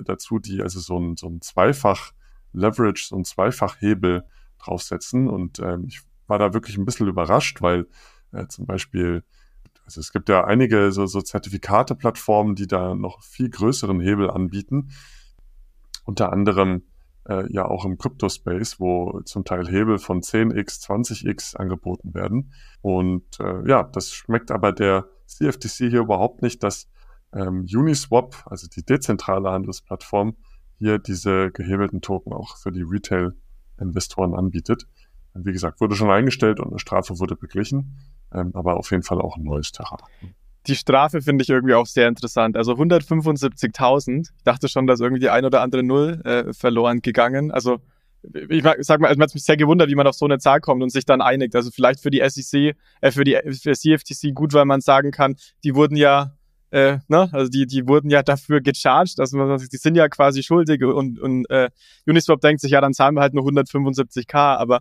dazu, die also so ein Zweifach-Leverage, so ein Zweifach-Hebel draufsetzen. Und ich war da wirklich ein bisschen überrascht, weil zum Beispiel, also es gibt ja einige so Zertifikate-Plattformen, die da noch viel größeren Hebel anbieten. Unter anderem auch im Crypto-Space, wo zum Teil Hebel von 10x, 20x angeboten werden. Und das schmeckt aber der CFTC hier überhaupt nicht, dass Uniswap, also die dezentrale Handelsplattform, hier diese gehebelten Token auch für die Retail-Investoren anbietet. Wie gesagt, wurde schon eingestellt und eine Strafe wurde beglichen, aber auf jeden Fall auch ein neues Terrain. Die Strafe finde ich irgendwie auch sehr interessant. Also 175.000, ich dachte schon, dass irgendwie die ein oder andere Null verloren gegangen. Also ich sag mal, man hat mich sehr gewundert, wie man auf so eine Zahl kommt und sich dann einigt. Also vielleicht für die SEC, für CFTC gut, weil man sagen kann, die wurden ja die wurden ja dafür gecharged, dass man sagt, die sind ja quasi schuldig und Uniswap denkt sich, ja, dann zahlen wir halt nur 175.000, aber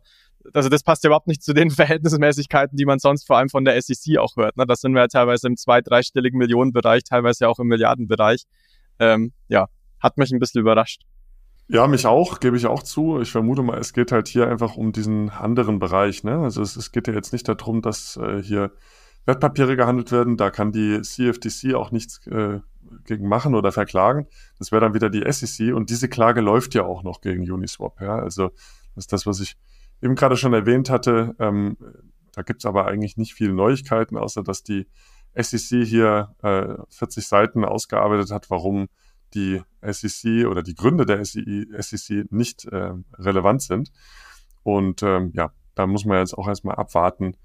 also das passt ja überhaupt nicht zu den Verhältnismäßigkeiten, die man sonst vor allem von der SEC auch hört. Ne? Das sind wir ja teilweise im 2-, 3-stelligen Millionenbereich, teilweise auch im Milliardenbereich. Hat mich ein bisschen überrascht. Ja, mich auch, gebe ich auch zu. Ich vermute mal, es geht halt hier einfach um diesen anderen Bereich. Ne? Also es geht ja jetzt nicht darum, dass hier Wertpapiere gehandelt werden, da kann die CFTC auch nichts gegen machen oder verklagen. Das wäre dann wieder die SEC und diese Klage läuft ja auch noch gegen Uniswap. Ja? Also das ist das, was ich eben gerade schon erwähnt hatte. Da gibt es aber eigentlich nicht viele Neuigkeiten, außer dass die SEC hier 40 Seiten ausgearbeitet hat, warum die SEC oder die Gründe der SEC nicht relevant sind. Und da muss man jetzt auch erstmal abwarten,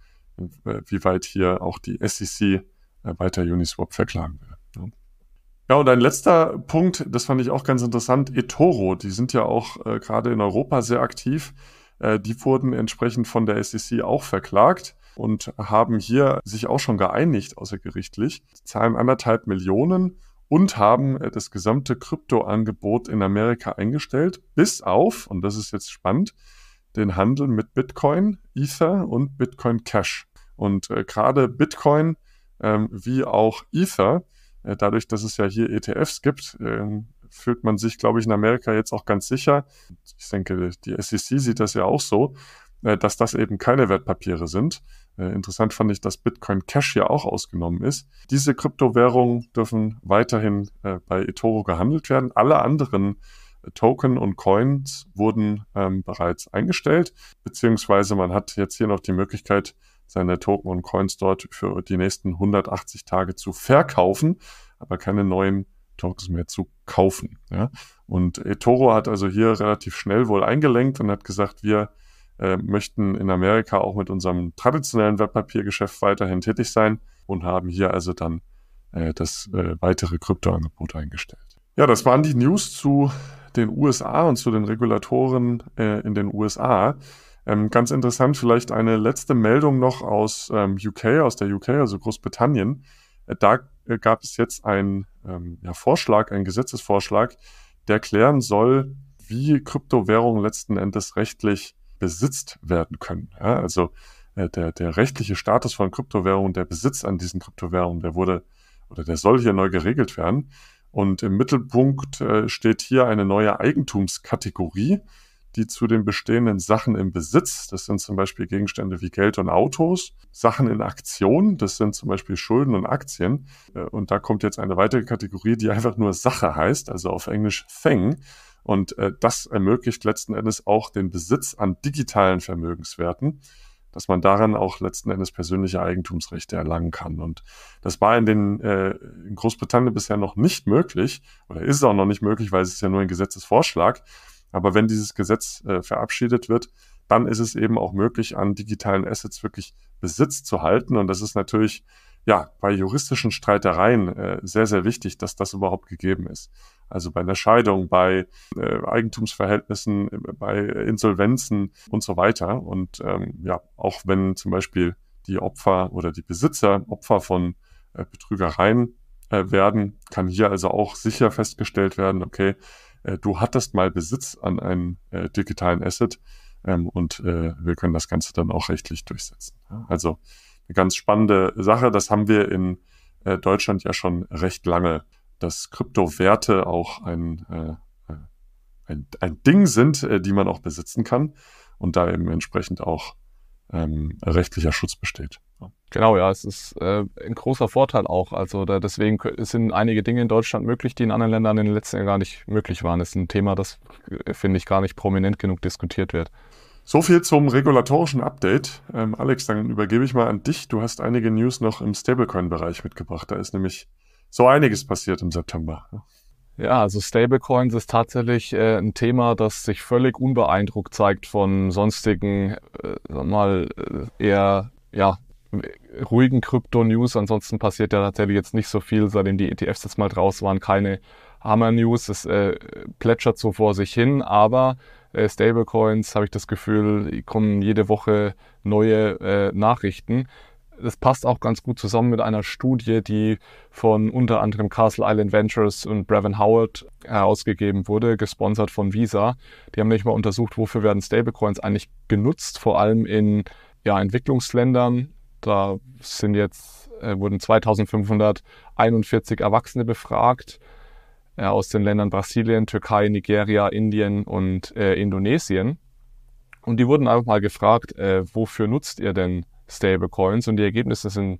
wie weit hier auch die SEC weiter Uniswap verklagen will. Ja. Ja, und ein letzter Punkt, das fand ich auch ganz interessant, eToro, die sind ja auch gerade in Europa sehr aktiv. Die wurden entsprechend von der SEC auch verklagt und haben hier sich auch schon geeinigt außergerichtlich. Sie zahlen 1,5 Millionen und haben das gesamte Kryptoangebot in Amerika eingestellt, bis auf, und das ist jetzt spannend, den Handel mit Bitcoin, Ether und Bitcoin Cash. Und gerade Bitcoin wie auch Ether, dadurch, dass es ja hier ETFs gibt, fühlt man sich, glaube ich, in Amerika jetzt auch ganz sicher. Ich denke, die SEC sieht das ja auch so, dass das eben keine Wertpapiere sind. Interessant fand ich, dass Bitcoin Cash ja auch ausgenommen ist. Diese Kryptowährungen dürfen weiterhin bei eToro gehandelt werden. Alle anderen Token und Coins wurden bereits eingestellt, beziehungsweise man hat jetzt hier noch die Möglichkeit, seine Token und Coins dort für die nächsten 180 Tage zu verkaufen, aber keine neuen Tokens mehr zu kaufen. Ja? Und eToro hat also hier relativ schnell wohl eingelenkt und hat gesagt, wir möchten in Amerika auch mit unserem traditionellen Wertpapiergeschäft weiterhin tätig sein und haben hier also dann das weitere Kryptoangebot eingestellt. Ja, das waren die News zu den USA und zu den Regulatoren in den USA. Ganz interessant vielleicht eine letzte Meldung noch aus der UK, also Großbritannien. Da gab es jetzt einen Vorschlag, einen Gesetzesvorschlag, der klären soll, wie Kryptowährungen letzten Endes rechtlich besitzt werden können. Ja, also der rechtliche Status von Kryptowährungen, der Besitz an diesen Kryptowährungen, der soll hier neu geregelt werden. Und im Mittelpunkt steht hier eine neue Eigentumskategorie, die zu den bestehenden Sachen im Besitz, das sind zum Beispiel Gegenstände wie Geld und Autos, Sachen in Aktion, das sind zum Beispiel Schulden und Aktien. Und da kommt jetzt eine weitere Kategorie, die einfach nur Sache heißt, also auf Englisch Thing. Und das ermöglicht letzten Endes auch den Besitz an digitalen Vermögenswerten, dass man daran auch letzten Endes persönliche Eigentumsrechte erlangen kann. Und das war in Großbritannien bisher noch nicht möglich, oder ist auch noch nicht möglich, weil es ist ja nur ein Gesetzesvorschlag. Aber wenn dieses Gesetz verabschiedet wird, dann ist es eben auch möglich, an digitalen Assets wirklich Besitz zu halten. Und das ist natürlich ja bei juristischen Streitereien sehr, sehr wichtig, dass das überhaupt gegeben ist. Also bei einer Scheidung, bei Eigentumsverhältnissen, bei Insolvenzen und so weiter. Und auch wenn zum Beispiel die Opfer oder die Besitzer Opfer von Betrügereien werden, kann hier also auch sicher festgestellt werden, okay, du hattest mal Besitz an einem digitalen Asset und wir können das Ganze dann auch rechtlich durchsetzen. Also eine ganz spannende Sache. Das haben wir in Deutschland ja schon recht lange, dass Kryptowerte auch ein Ding sind, die man auch besitzen kann und da eben entsprechend auch rechtlicher Schutz besteht. Genau, ja, es ist ein großer Vorteil auch. Also deswegen sind einige Dinge in Deutschland möglich, die in anderen Ländern in den letzten Jahren gar nicht möglich waren. Das ist ein Thema, das, finde ich, gar nicht prominent genug diskutiert wird. So viel zum regulatorischen Update. Alex, dann übergebe ich mal an dich. Du hast einige News noch im Stablecoin-Bereich mitgebracht. Da ist nämlich so einiges passiert im September. Ja, also Stablecoins ist tatsächlich ein Thema, das sich völlig unbeeindruckt zeigt von sonstigen, ruhigen Krypto-News. Ansonsten passiert ja tatsächlich jetzt nicht so viel, seitdem die ETFs jetzt mal draus waren. Keine Hammer-News, es plätschert so vor sich hin, aber Stablecoins, habe ich das Gefühl, kommen jede Woche neue Nachrichten. Das passt auch ganz gut zusammen mit einer Studie, die von unter anderem Castle Island Ventures und Brevan Howard herausgegeben wurde, gesponsert von Visa. Die haben nämlich mal untersucht, wofür werden Stablecoins eigentlich genutzt, vor allem in Entwicklungsländern. Da sind jetzt, wurden 2541 Erwachsene befragt aus den Ländern Brasilien, Türkei, Nigeria, Indien und Indonesien. Und die wurden einfach mal gefragt, wofür nutzt ihr denn Stablecoins? Und die Ergebnisse sind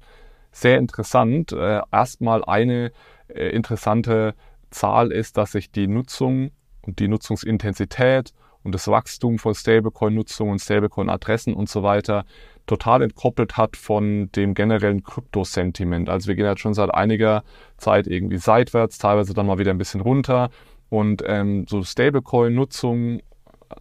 sehr interessant. Erstmal eine interessante Zahl ist, dass sich die Nutzung und die Nutzungsintensität und das Wachstum von Stablecoin-Nutzung und Stablecoin-Adressen und so weiter total entkoppelt hat von dem generellen Kryptosentiment. Also wir gehen halt schon seit einiger Zeit irgendwie seitwärts, teilweise dann mal wieder ein bisschen runter. Und so Stablecoin-Nutzung,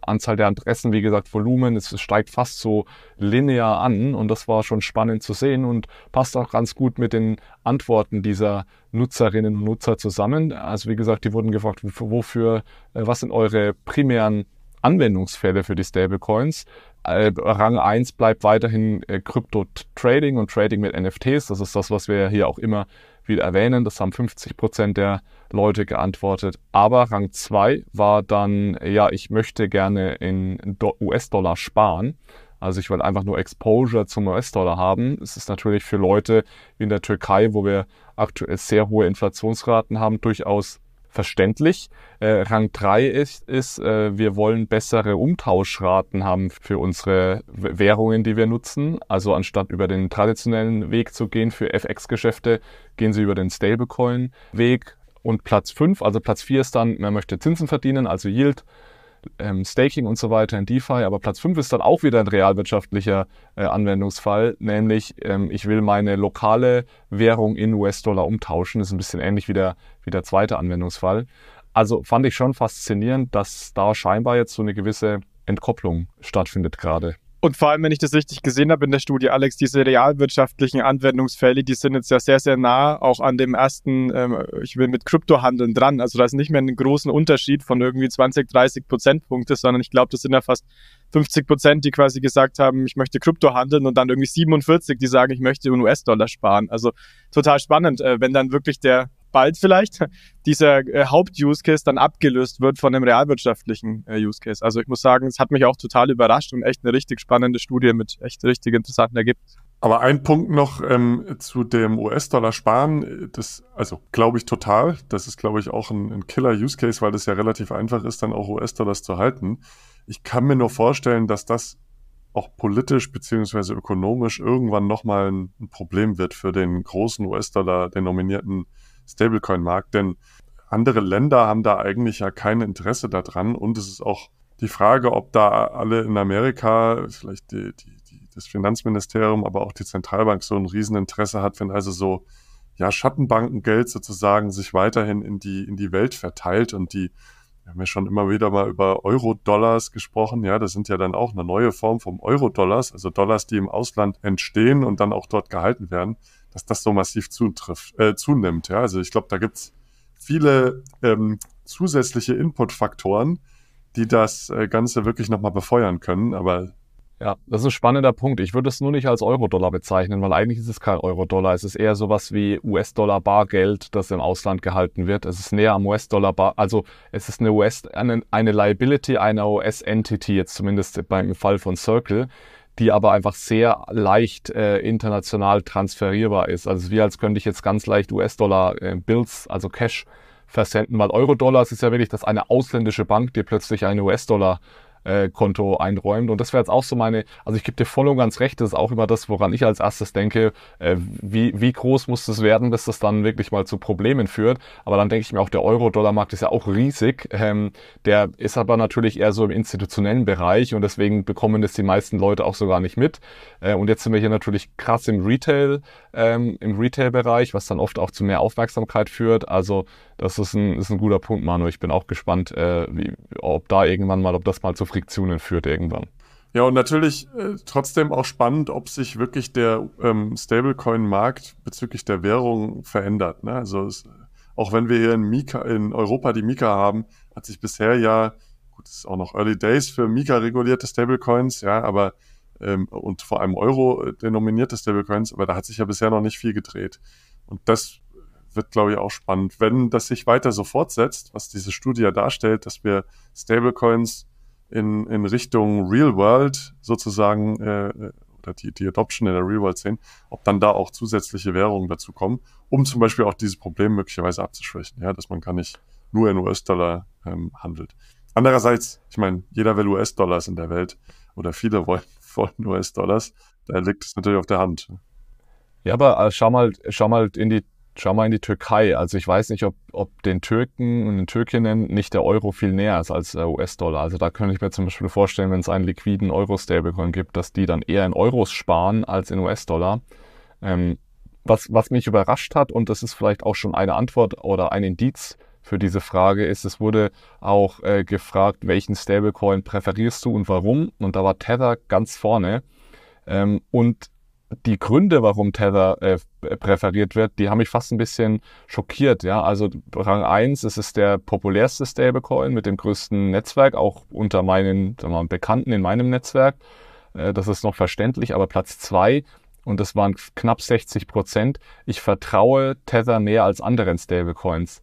Anzahl der Adressen, wie gesagt, Volumen, es steigt fast so linear an und das war schon spannend zu sehen und passt auch ganz gut mit den Antworten dieser Nutzerinnen und Nutzer zusammen. Also wie gesagt, die wurden gefragt, was sind eure primären Anwendungsfälle für die Stablecoins. Rang 1 bleibt weiterhin Krypto-Trading und Trading mit NFTs. Das ist das, was wir hier auch immer wieder erwähnen. Das haben 50% der Leute geantwortet. Aber Rang 2 war dann, ja, ich möchte gerne in US-Dollar sparen. Also ich will einfach nur Exposure zum US-Dollar haben. Es ist natürlich für Leute wie in der Türkei, wo wir aktuell sehr hohe Inflationsraten haben, durchaus verständlich. Rang 3 ist, wir wollen bessere Umtauschraten haben für unsere Währungen, die wir nutzen. Also anstatt über den traditionellen Weg zu gehen für FX-Geschäfte, gehen sie über den Stablecoin-Weg. Und Platz 5, also Platz 4 ist dann, man möchte Zinsen verdienen, also Yield, Staking und so weiter in DeFi, aber Platz 5 ist dann auch wieder ein realwirtschaftlicher Anwendungsfall, nämlich ich will meine lokale Währung in US-Dollar umtauschen. Das ist ein bisschen ähnlich wie der zweite Anwendungsfall. Also fand ich schon faszinierend, dass da scheinbar jetzt so eine gewisse Entkopplung stattfindet gerade. Und vor allem, wenn ich das richtig gesehen habe in der Studie, Alex, diese realwirtschaftlichen Anwendungsfälle, die sind jetzt ja sehr, sehr nah auch an dem ersten, ich will mit Kryptohandeln dran. Also da ist nicht mehr einen großen Unterschied von irgendwie 20-30 Prozentpunkte, sondern ich glaube, das sind ja fast 50%, die quasi gesagt haben, ich möchte Krypto handeln, und dann irgendwie 47, die sagen, ich möchte in US-Dollar sparen. Also total spannend, wenn dann wirklich der bald vielleicht dieser Haupt-Use-Case dann abgelöst wird von dem realwirtschaftlichen Use-Case. Also ich muss sagen, es hat mich auch total überrascht und echt eine richtig spannende Studie mit echt richtig interessanten Ergebnissen. Aber ein Punkt noch zu dem US-Dollar-Sparen, das also glaube ich total, das ist glaube ich auch ein Killer-Use-Case, weil das ja relativ einfach ist, dann auch US-Dollars zu halten. Ich kann mir nur vorstellen, dass das auch politisch bzw. ökonomisch irgendwann nochmal ein Problem wird für den großen US-Dollar-denominierten Stablecoin-Markt, denn andere Länder haben da eigentlich ja kein Interesse daran, und es ist auch die Frage, ob da alle in Amerika, vielleicht das Finanzministerium, aber auch die Zentralbank so ein Rieseninteresse hat, wenn also so ja Schattenbankengeld sozusagen sich weiterhin in die Welt verteilt. Und wir haben ja schon immer wieder mal über Euro-Dollars gesprochen, ja, das sind ja dann auch eine neue Form vom Euro-Dollars, also Dollars, die im Ausland entstehen und dann auch dort gehalten werden, dass das so massiv zunimmt. Ja? Also ich glaube, da gibt es viele zusätzliche Input-Faktoren, die das Ganze wirklich nochmal befeuern können. Aber ja, das ist ein spannender Punkt. Ich würde es nur nicht als Euro-Dollar bezeichnen, weil eigentlich ist es kein Euro-Dollar. Es ist eher sowas wie US-Dollar-Bargeld, das im Ausland gehalten wird. Es ist näher am US-Dollar-Bar, also es ist eine Liability einer US-Entity, jetzt zumindest beim Fall von Circle, die aber einfach sehr leicht international transferierbar ist. Also wie als könnte ich jetzt ganz leicht US-Dollar-Bills, also Cash, versenden, weil Euro-Dollars ist ja wirklich, dass eine ausländische Bank dir plötzlich ein US-Dollar-Konto einräumt. Und das wäre jetzt auch so also ich gebe dir voll und ganz recht, das ist auch immer das, woran ich als erstes denke, wie groß muss das werden, bis das dann wirklich mal zu Problemen führt. Aber dann denke ich mir auch, der Euro-Dollar-Markt ist ja auch riesig. Der ist aber natürlich eher so im institutionellen Bereich, und deswegen bekommen das die meisten Leute auch so gar nicht mit. Und jetzt sind wir hier natürlich krass im Retail-Bereich, was dann oft auch zu mehr Aufmerksamkeit führt. Also das ist ein guter Punkt, Manu. Ich bin auch gespannt, ob das mal zu Friktionen führt irgendwann. Ja, und natürlich trotzdem auch spannend, ob sich wirklich der Stablecoin-Markt bezüglich der Währung verändert. Ne? Also auch wenn wir hier in Europa die Mika haben, hat sich bisher ja, gut, es ist auch noch Early Days für Mika-regulierte Stablecoins, ja, aber und vor allem Euro-denominierte Stablecoins, aber da hat sich ja bisher noch nicht viel gedreht. Und das wird, glaube ich, auch spannend. Wenn das sich weiter so fortsetzt, was diese Studie ja darstellt, dass wir Stablecoins in Richtung Real World sozusagen oder die Adoption in der Real World sehen, ob dann da auch zusätzliche Währungen dazu kommen, um zum Beispiel auch dieses Problem möglicherweise abzuschwächen, ja, dass man gar nicht nur in US-Dollar handelt. Andererseits, ich meine, jeder will US-Dollars in der Welt, oder viele wollen US-Dollars, da liegt es natürlich auf der Hand. Ja, aber schau mal in die Türkei. Also ich weiß nicht, ob den Türken und den Türkinnen nicht der Euro viel näher ist als der US-Dollar. Also da könnte ich mir zum Beispiel vorstellen, wenn es einen liquiden Euro-Stablecoin gibt, dass die dann eher in Euros sparen als in US-Dollar. Was mich überrascht hat, und das ist vielleicht auch schon eine Antwort oder ein Indiz für diese Frage, ist, es wurde auch gefragt, welchen Stablecoin präferierst du und warum? Und da war Tether ganz vorne. Und die Gründe, warum Tether präferiert wird, die haben mich fast ein bisschen schockiert. Ja? Also Rang 1, es ist der populärste Stablecoin mit dem größten Netzwerk, auch unter meinen Bekannten in meinem Netzwerk. Das ist noch verständlich, aber Platz 2, und das waren knapp 60%, ich vertraue Tether mehr als anderen Stablecoins.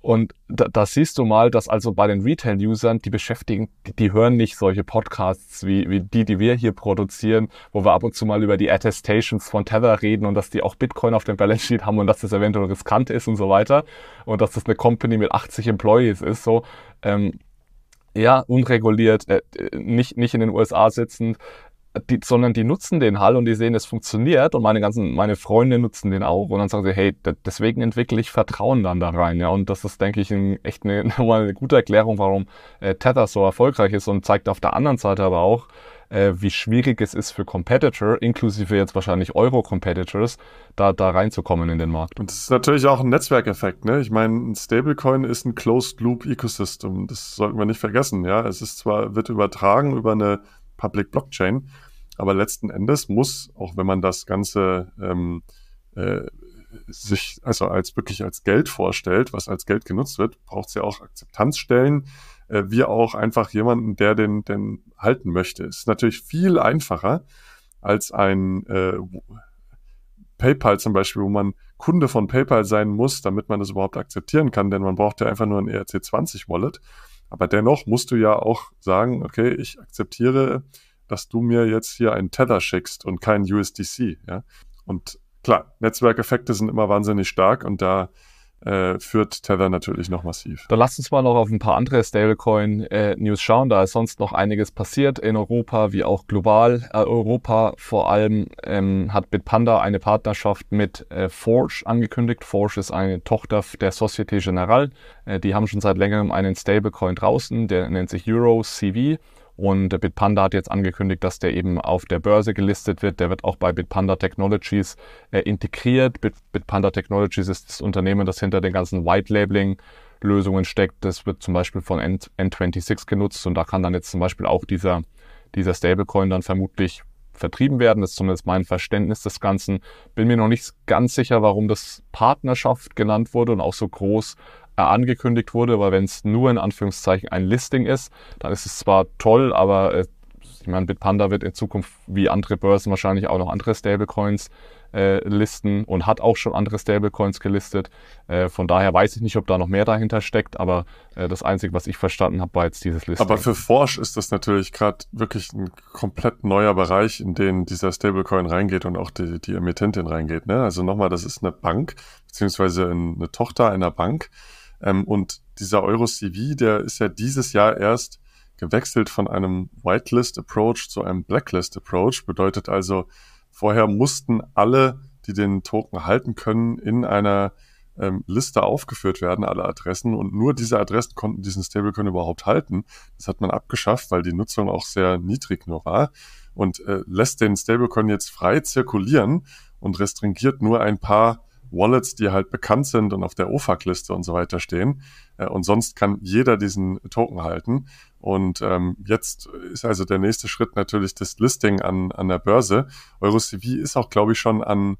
Und da siehst du mal, dass also bei den Retail-Usern, die hören nicht solche Podcasts wie die wir hier produzieren, wo wir ab und zu mal über die Attestations von Tether reden und dass die auch Bitcoin auf dem Balance Sheet haben und dass das eventuell riskant ist und so weiter und dass das eine Company mit 80 Employees ist, so ja, unreguliert, nicht in den USA sitzend, sondern die nutzen den Hall und die sehen, es funktioniert, und meine Freunde nutzen den auch und dann sagen sie, hey, deswegen entwickle ich Vertrauen dann da rein, ja, und das ist, denke ich, echt eine gute Erklärung, warum Tether so erfolgreich ist, und zeigt auf der anderen Seite aber auch, wie schwierig es ist für Competitor, inklusive jetzt wahrscheinlich Euro-Competitors, da reinzukommen in den Markt. Und das ist natürlich auch ein Netzwerkeffekt, ne? Ich meine, ein Stablecoin ist ein Closed-Loop-Ecosystem, das sollten wir nicht vergessen, ja, es ist zwar, wird übertragen über eine Public Blockchain, aber letzten Endes muss, auch wenn man das Ganze sich also als Geld vorstellt, was als Geld genutzt wird, braucht es ja auch Akzeptanzstellen, wie auch einfach jemanden, der den halten möchte. Es ist natürlich viel einfacher als ein PayPal zum Beispiel, wo man Kunde von PayPal sein muss, damit man das überhaupt akzeptieren kann, denn man braucht ja einfach nur ein ERC20-Wallet. Aber dennoch musst du ja auch sagen, okay, ich akzeptiere, dass du mir jetzt hier einen Tether schickst und keinen USDC. Ja? Und klar, Netzwerkeffekte sind immer wahnsinnig stark und da führt Tether natürlich noch massiv. Dann lasst uns mal noch auf ein paar andere Stablecoin-News schauen. Da ist sonst noch einiges passiert in Europa wie auch global. Europa vor allem hat Bitpanda eine Partnerschaft mit Forge angekündigt. Forge ist eine Tochter der Société Générale. Die haben schon seit längerem einen Stablecoin draußen, der nennt sich Euro CV. Und Bitpanda hat jetzt angekündigt, dass der eben auf der Börse gelistet wird. Der wird auch bei Bitpanda Technologies integriert. Bitpanda Technologies ist das Unternehmen, das hinter den ganzen White-Labeling-Lösungen steckt. Das wird zum Beispiel von N26 genutzt und da kann dann jetzt zum Beispiel auch dieser Stablecoin dann vermutlich vertrieben werden. Das ist zumindest mein Verständnis des Ganzen. Bin mir noch nicht ganz sicher, warum das Partnerschaft genannt wurde und auch so groß angekündigt wurde, weil wenn es nur in Anführungszeichen ein Listing ist, dann ist es zwar toll, aber ich meine, Bitpanda wird in Zukunft wie andere Börsen wahrscheinlich auch noch andere Stablecoins listen und hat auch schon andere Stablecoins gelistet. Von daher weiß ich nicht, ob da noch mehr dahinter steckt, aber das Einzige, was ich verstanden habe, war jetzt dieses Listing. Aber für Forge ist das natürlich gerade wirklich ein komplett neuer Bereich, in den dieser Stablecoin reingeht und auch die Emittentin reingeht. Ne? Also nochmal, das ist eine Bank, beziehungsweise eine Tochter einer Bank. Und dieser Euro CV, der ist ja dieses Jahr erst gewechselt von einem Whitelist-Approach zu einem Blacklist-Approach. Bedeutet also, vorher mussten alle, die den Token halten können, in einer Liste aufgeführt werden, alle Adressen. Und nur diese Adressen konnten diesen Stablecoin überhaupt halten. Das hat man abgeschafft, weil die Nutzung auch sehr niedrig nur war. Und lässt den Stablecoin jetzt frei zirkulieren und restringiert nur ein paar Wallets, die halt bekannt sind und auf der OFAC-Liste und so weiter stehen. Und sonst kann jeder diesen Token halten. Und jetzt ist also der nächste Schritt natürlich das Listing an der Börse. EuroCV ist auch, glaube ich, schon an,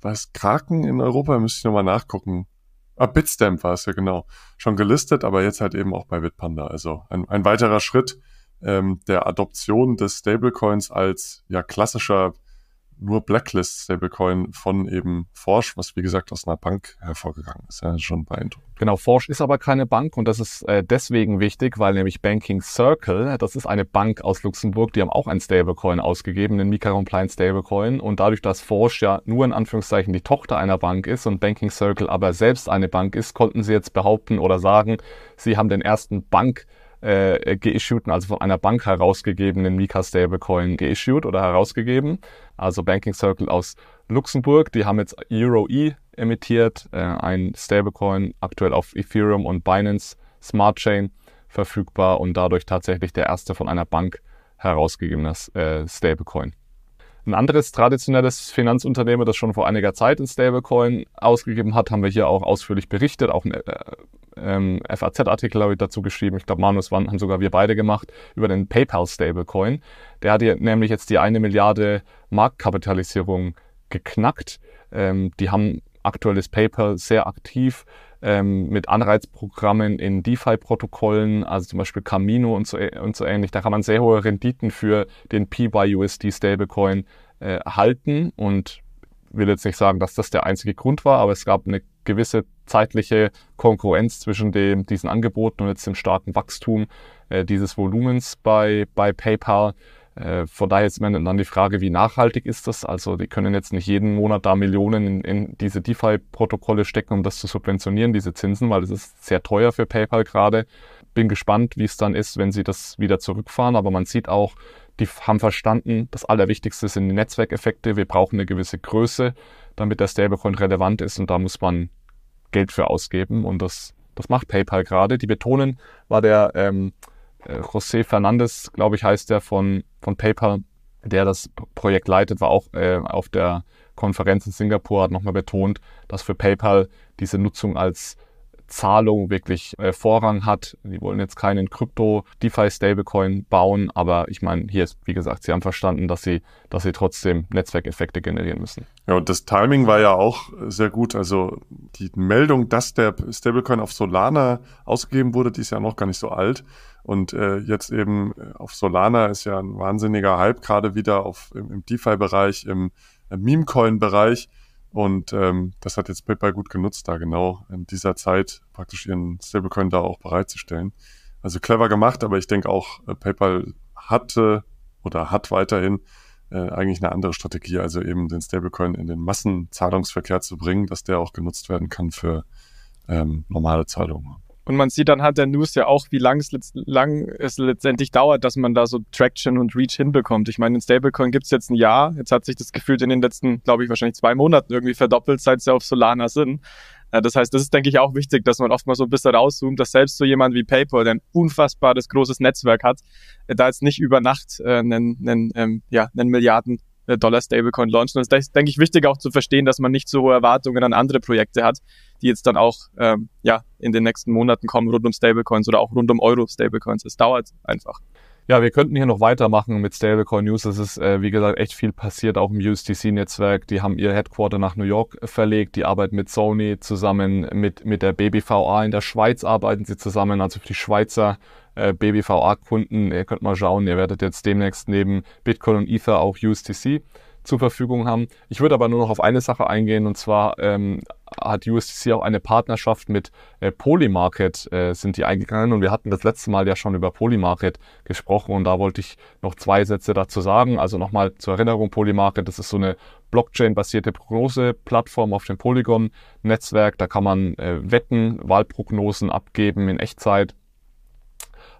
was, Kraken in Europa? Müsste ich nochmal nachgucken. Ah, Bitstamp war es ja, genau. Schon gelistet, aber jetzt halt eben auch bei Bitpanda. Also ein weiterer Schritt der Adoption des Stablecoins als ja klassischer nur Blacklist-Stablecoin von eben Forge, was wie gesagt aus einer Bank hervorgegangen ist. Ja, schon beeindruckend. Genau, Forge ist aber keine Bank und das ist deswegen wichtig, weil nämlich Banking Circle, das ist eine Bank aus Luxemburg, die haben auch einen Stablecoin ausgegeben, einen Mika-Compliant-Stablecoin, und dadurch, dass Forge ja nur in Anführungszeichen die Tochter einer Bank ist und Banking Circle aber selbst eine Bank ist, konnten sie jetzt behaupten oder sagen, sie haben den ersten Bank geissueden, also von einer Bank herausgegebenen Mika-Stablecoin geissued oder herausgegeben. Also Banking Circle aus Luxemburg, die haben jetzt Euro E emittiert, ein Stablecoin aktuell auf Ethereum und Binance Smart Chain verfügbar und dadurch tatsächlich der erste von einer Bank herausgegebene Stablecoin. Ein anderes traditionelles Finanzunternehmen, das schon vor einiger Zeit ein Stablecoin ausgegeben hat, haben wir hier auch ausführlich berichtet, auch ein FAZ-Artikel habe ich dazu geschrieben, ich glaube, Manus haben sogar wir beide gemacht, über den PayPal-Stablecoin. Der hat nämlich jetzt die 1 Milliarde Marktkapitalisierung geknackt. Die haben aktuelles PayPal sehr aktiv mit Anreizprogrammen in DeFi-Protokollen, also zum Beispiel Camino und so ähnlich. Da kann man sehr hohe Renditen für den PYUSD-Stablecoin halten und will jetzt nicht sagen, dass das der einzige Grund war, aber es gab eine gewisse zeitliche Konkurrenz zwischen diesen Angeboten und jetzt dem starken Wachstum dieses Volumens bei PayPal. Von daher ist man dann die Frage, wie nachhaltig ist das? Also die können jetzt nicht jeden Monat da Millionen in diese DeFi-Protokolle stecken, um das zu subventionieren, diese Zinsen, weil das ist sehr teuer für PayPal gerade. Bin gespannt, wie es dann ist, wenn sie das wieder zurückfahren, aber man sieht auch, die haben verstanden, das Allerwichtigste sind die Netzwerkeffekte. Wir brauchen eine gewisse Größe, damit der Stablecoin relevant ist und da muss man Geld für ausgeben und das macht PayPal gerade. Die betonen, war der José Fernandes, glaube ich, heißt der von PayPal, der das Projekt leitet, war auch auf der Konferenz in Singapur, hat nochmal betont, dass für PayPal diese Nutzung als Zahlung wirklich Vorrang hat. Die wollen jetzt keinen Krypto-DeFi-Stablecoin bauen, aber ich meine, hier ist, wie gesagt, sie haben verstanden, dass sie trotzdem Netzwerkeffekte generieren müssen. Ja, und das Timing war ja auch sehr gut. Also die Meldung, dass der Stablecoin auf Solana ausgegeben wurde, die ist ja noch gar nicht so alt. Und jetzt eben auf Solana ist ja ein wahnsinniger Hype, gerade wieder im DeFi-Bereich, im Meme-Coin-Bereich. Und das hat jetzt PayPal gut genutzt, da genau in dieser Zeit praktisch ihren Stablecoin da auch bereitzustellen. Also clever gemacht, aber ich denke auch, PayPal hatte oder hat weiterhin eigentlich eine andere Strategie, also eben den Stablecoin in den Massenzahlungsverkehr zu bringen, dass der auch genutzt werden kann für normale Zahlungen. Und man sieht anhand der News ja auch, wie lang es letztendlich dauert, dass man da so Traction und Reach hinbekommt. Ich meine, den Stablecoin gibt es jetzt ein Jahr. Jetzt hat sich das gefühlt in den letzten, glaube ich, wahrscheinlich 2 Monaten irgendwie verdoppelt, seit sie auf Solana sind. Das heißt, das ist, denke ich, auch wichtig, dass man oft mal so ein bisschen rauszoomt, dass selbst so jemand wie PayPal, der ein unfassbares großes Netzwerk hat, da jetzt nicht über Nacht einen Milliarden-Dollar-Stablecoin launcht. Und das ist, denke ich, wichtig auch zu verstehen, dass man nicht so hohe Erwartungen an andere Projekte hat, die jetzt dann auch in den nächsten Monaten kommen, rund um Stablecoins oder auch rund um Euro-Stablecoins. Es dauert einfach. Ja, wir könnten hier noch weitermachen mit Stablecoin-News. Es ist, wie gesagt, echt viel passiert, auch im USDC-Netzwerk. Die haben ihr Headquarter nach New York verlegt. Die arbeiten mit Sony zusammen, mit der BBVA. In der Schweiz arbeiten sie zusammen, also für die Schweizer BBVA-Kunden. Ihr könnt mal schauen, ihr werdet jetzt demnächst neben Bitcoin und Ether auch USDC zur Verfügung haben. Ich würde aber nur noch auf eine Sache eingehen, und zwar hat USDC auch eine Partnerschaft mit Polymarket, sind die eingegangen, und wir hatten das letzte Mal ja schon über Polymarket gesprochen und da wollte ich noch 2 Sätze dazu sagen. Also nochmal zur Erinnerung, Polymarket, das ist so eine Blockchain-basierte Prognoseplattform auf dem Polygon-Netzwerk, da kann man wetten, Wahlprognosen abgeben in Echtzeit.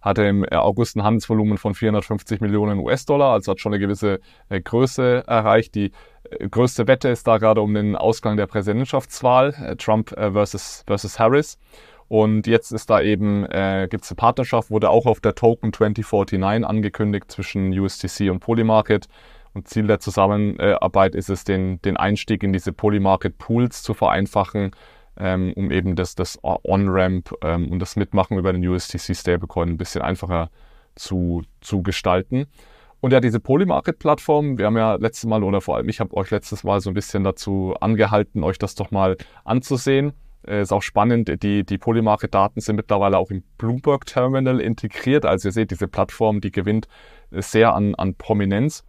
Hatte im August ein Handelsvolumen von 450 Millionen US-Dollar, also hat schon eine gewisse Größe erreicht. Die größte Wette ist da gerade um den Ausgang der Präsidentschaftswahl, Trump versus Harris. Und jetzt ist da eben, gibt es eine Partnerschaft, wurde auch auf der Token 2049 angekündigt zwischen USDC und Polymarket. Und Ziel der Zusammenarbeit ist es, den Einstieg in diese Polymarket-Pools zu vereinfachen, um eben das On-Ramp und das Mitmachen über den USDC-Stablecoin ein bisschen einfacher zu gestalten. Und ja, diese Polymarket-Plattform, wir haben ja letztes Mal, oder vor allem ich habe euch letztes Mal so ein bisschen dazu angehalten, euch das doch mal anzusehen. Ist auch spannend, die Polymarket-Daten sind mittlerweile auch im Bloomberg-Terminal integriert. Also ihr seht, diese Plattform, die gewinnt sehr an Prominenz.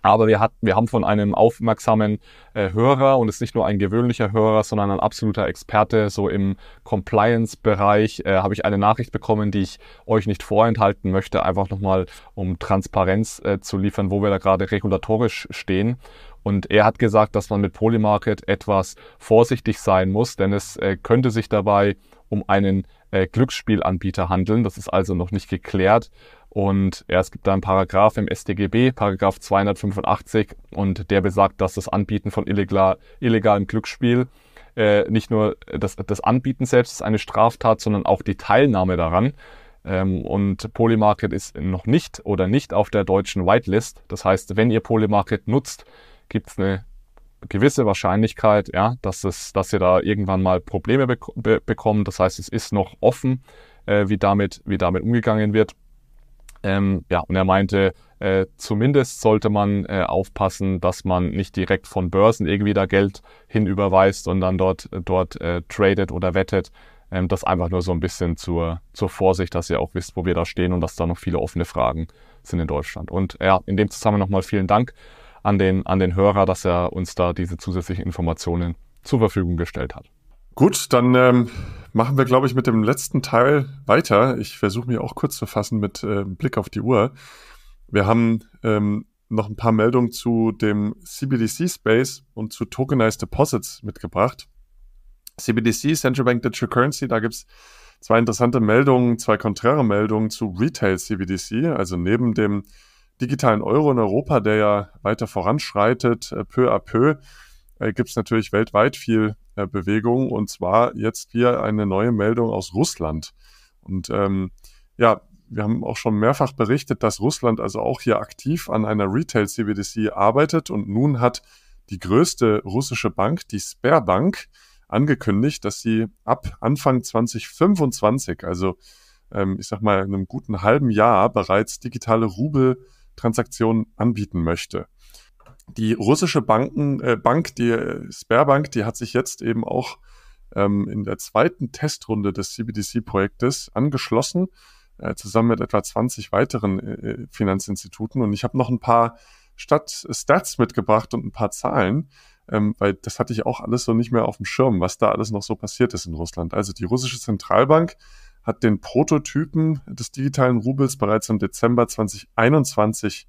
Aber wir haben von einem aufmerksamen Hörer, und es ist nicht nur ein gewöhnlicher Hörer, sondern ein absoluter Experte, so im Compliance-Bereich, habe ich eine Nachricht bekommen, die ich euch nicht vorenthalten möchte, einfach nochmal, um Transparenz zu liefern, wo wir da gerade regulatorisch stehen. Und er hat gesagt, dass man mit Polymarket etwas vorsichtig sein muss, denn es könnte sich dabei um einen Glücksspielanbieter handeln. Das ist also noch nicht geklärt. Und es gibt da einen Paragraph im StGB, Paragraph 285, und der besagt, dass das Anbieten von illegalem Glücksspiel nicht nur das Anbieten selbst ist eine Straftat, sondern auch die Teilnahme daran. Und Polymarket ist noch nicht auf der deutschen Whitelist. Das heißt, wenn ihr Polymarket nutzt, gibt es eine gewisse Wahrscheinlichkeit, ja, dass ihr da irgendwann mal Probleme bekommt. Das heißt, es ist noch offen, wie damit umgegangen wird. Ja, und er meinte, zumindest sollte man aufpassen, dass man nicht direkt von Börsen irgendwie da Geld hinüberweist und dann dort tradet oder wettet. Das einfach nur so ein bisschen zur Vorsicht, dass ihr auch wisst, wo wir da stehen und dass da noch viele offene Fragen sind in Deutschland. Und ja, in dem Zusammenhang nochmal vielen Dank an den Hörer, dass er uns da diese zusätzlichen Informationen zur Verfügung gestellt hat. Gut, dann machen wir, glaube ich, mit dem letzten Teil weiter. Ich versuche mich auch kurz zu fassen mit Blick auf die Uhr. Wir haben noch ein paar Meldungen zu dem CBDC-Space und zu Tokenized Deposits mitgebracht. CBDC, Central Bank Digital Currency, da gibt es zwei interessante Meldungen, zwei konträre Meldungen zu Retail CBDC, also neben dem digitalen Euro in Europa, der ja weiter voranschreitet, peu à peu, gibt es natürlich weltweit viel Bewegung, und zwar jetzt hier eine neue Meldung aus Russland. Und ja, wir haben auch schon mehrfach berichtet, dass Russland also auch hier aktiv an einer Retail CBDC arbeitet, und nun hat die größte russische Bank, die Sberbank, angekündigt, dass sie ab Anfang 2025, also ich sag mal in einem guten halben Jahr, bereits digitale Rubel-Transaktionen anbieten möchte. Die russische Bank, die Sberbank, die hat sich jetzt eben auch in der zweiten Testrunde des CBDC-Projektes angeschlossen, zusammen mit etwa 20 weiteren Finanzinstituten. Und ich habe noch ein paar Stats mitgebracht und ein paar Zahlen, weil das hatte ich auch alles so nicht mehr auf dem Schirm, was da alles noch so passiert ist in Russland. Also die russische Zentralbank hat den Prototypen des digitalen Rubels bereits im Dezember 2021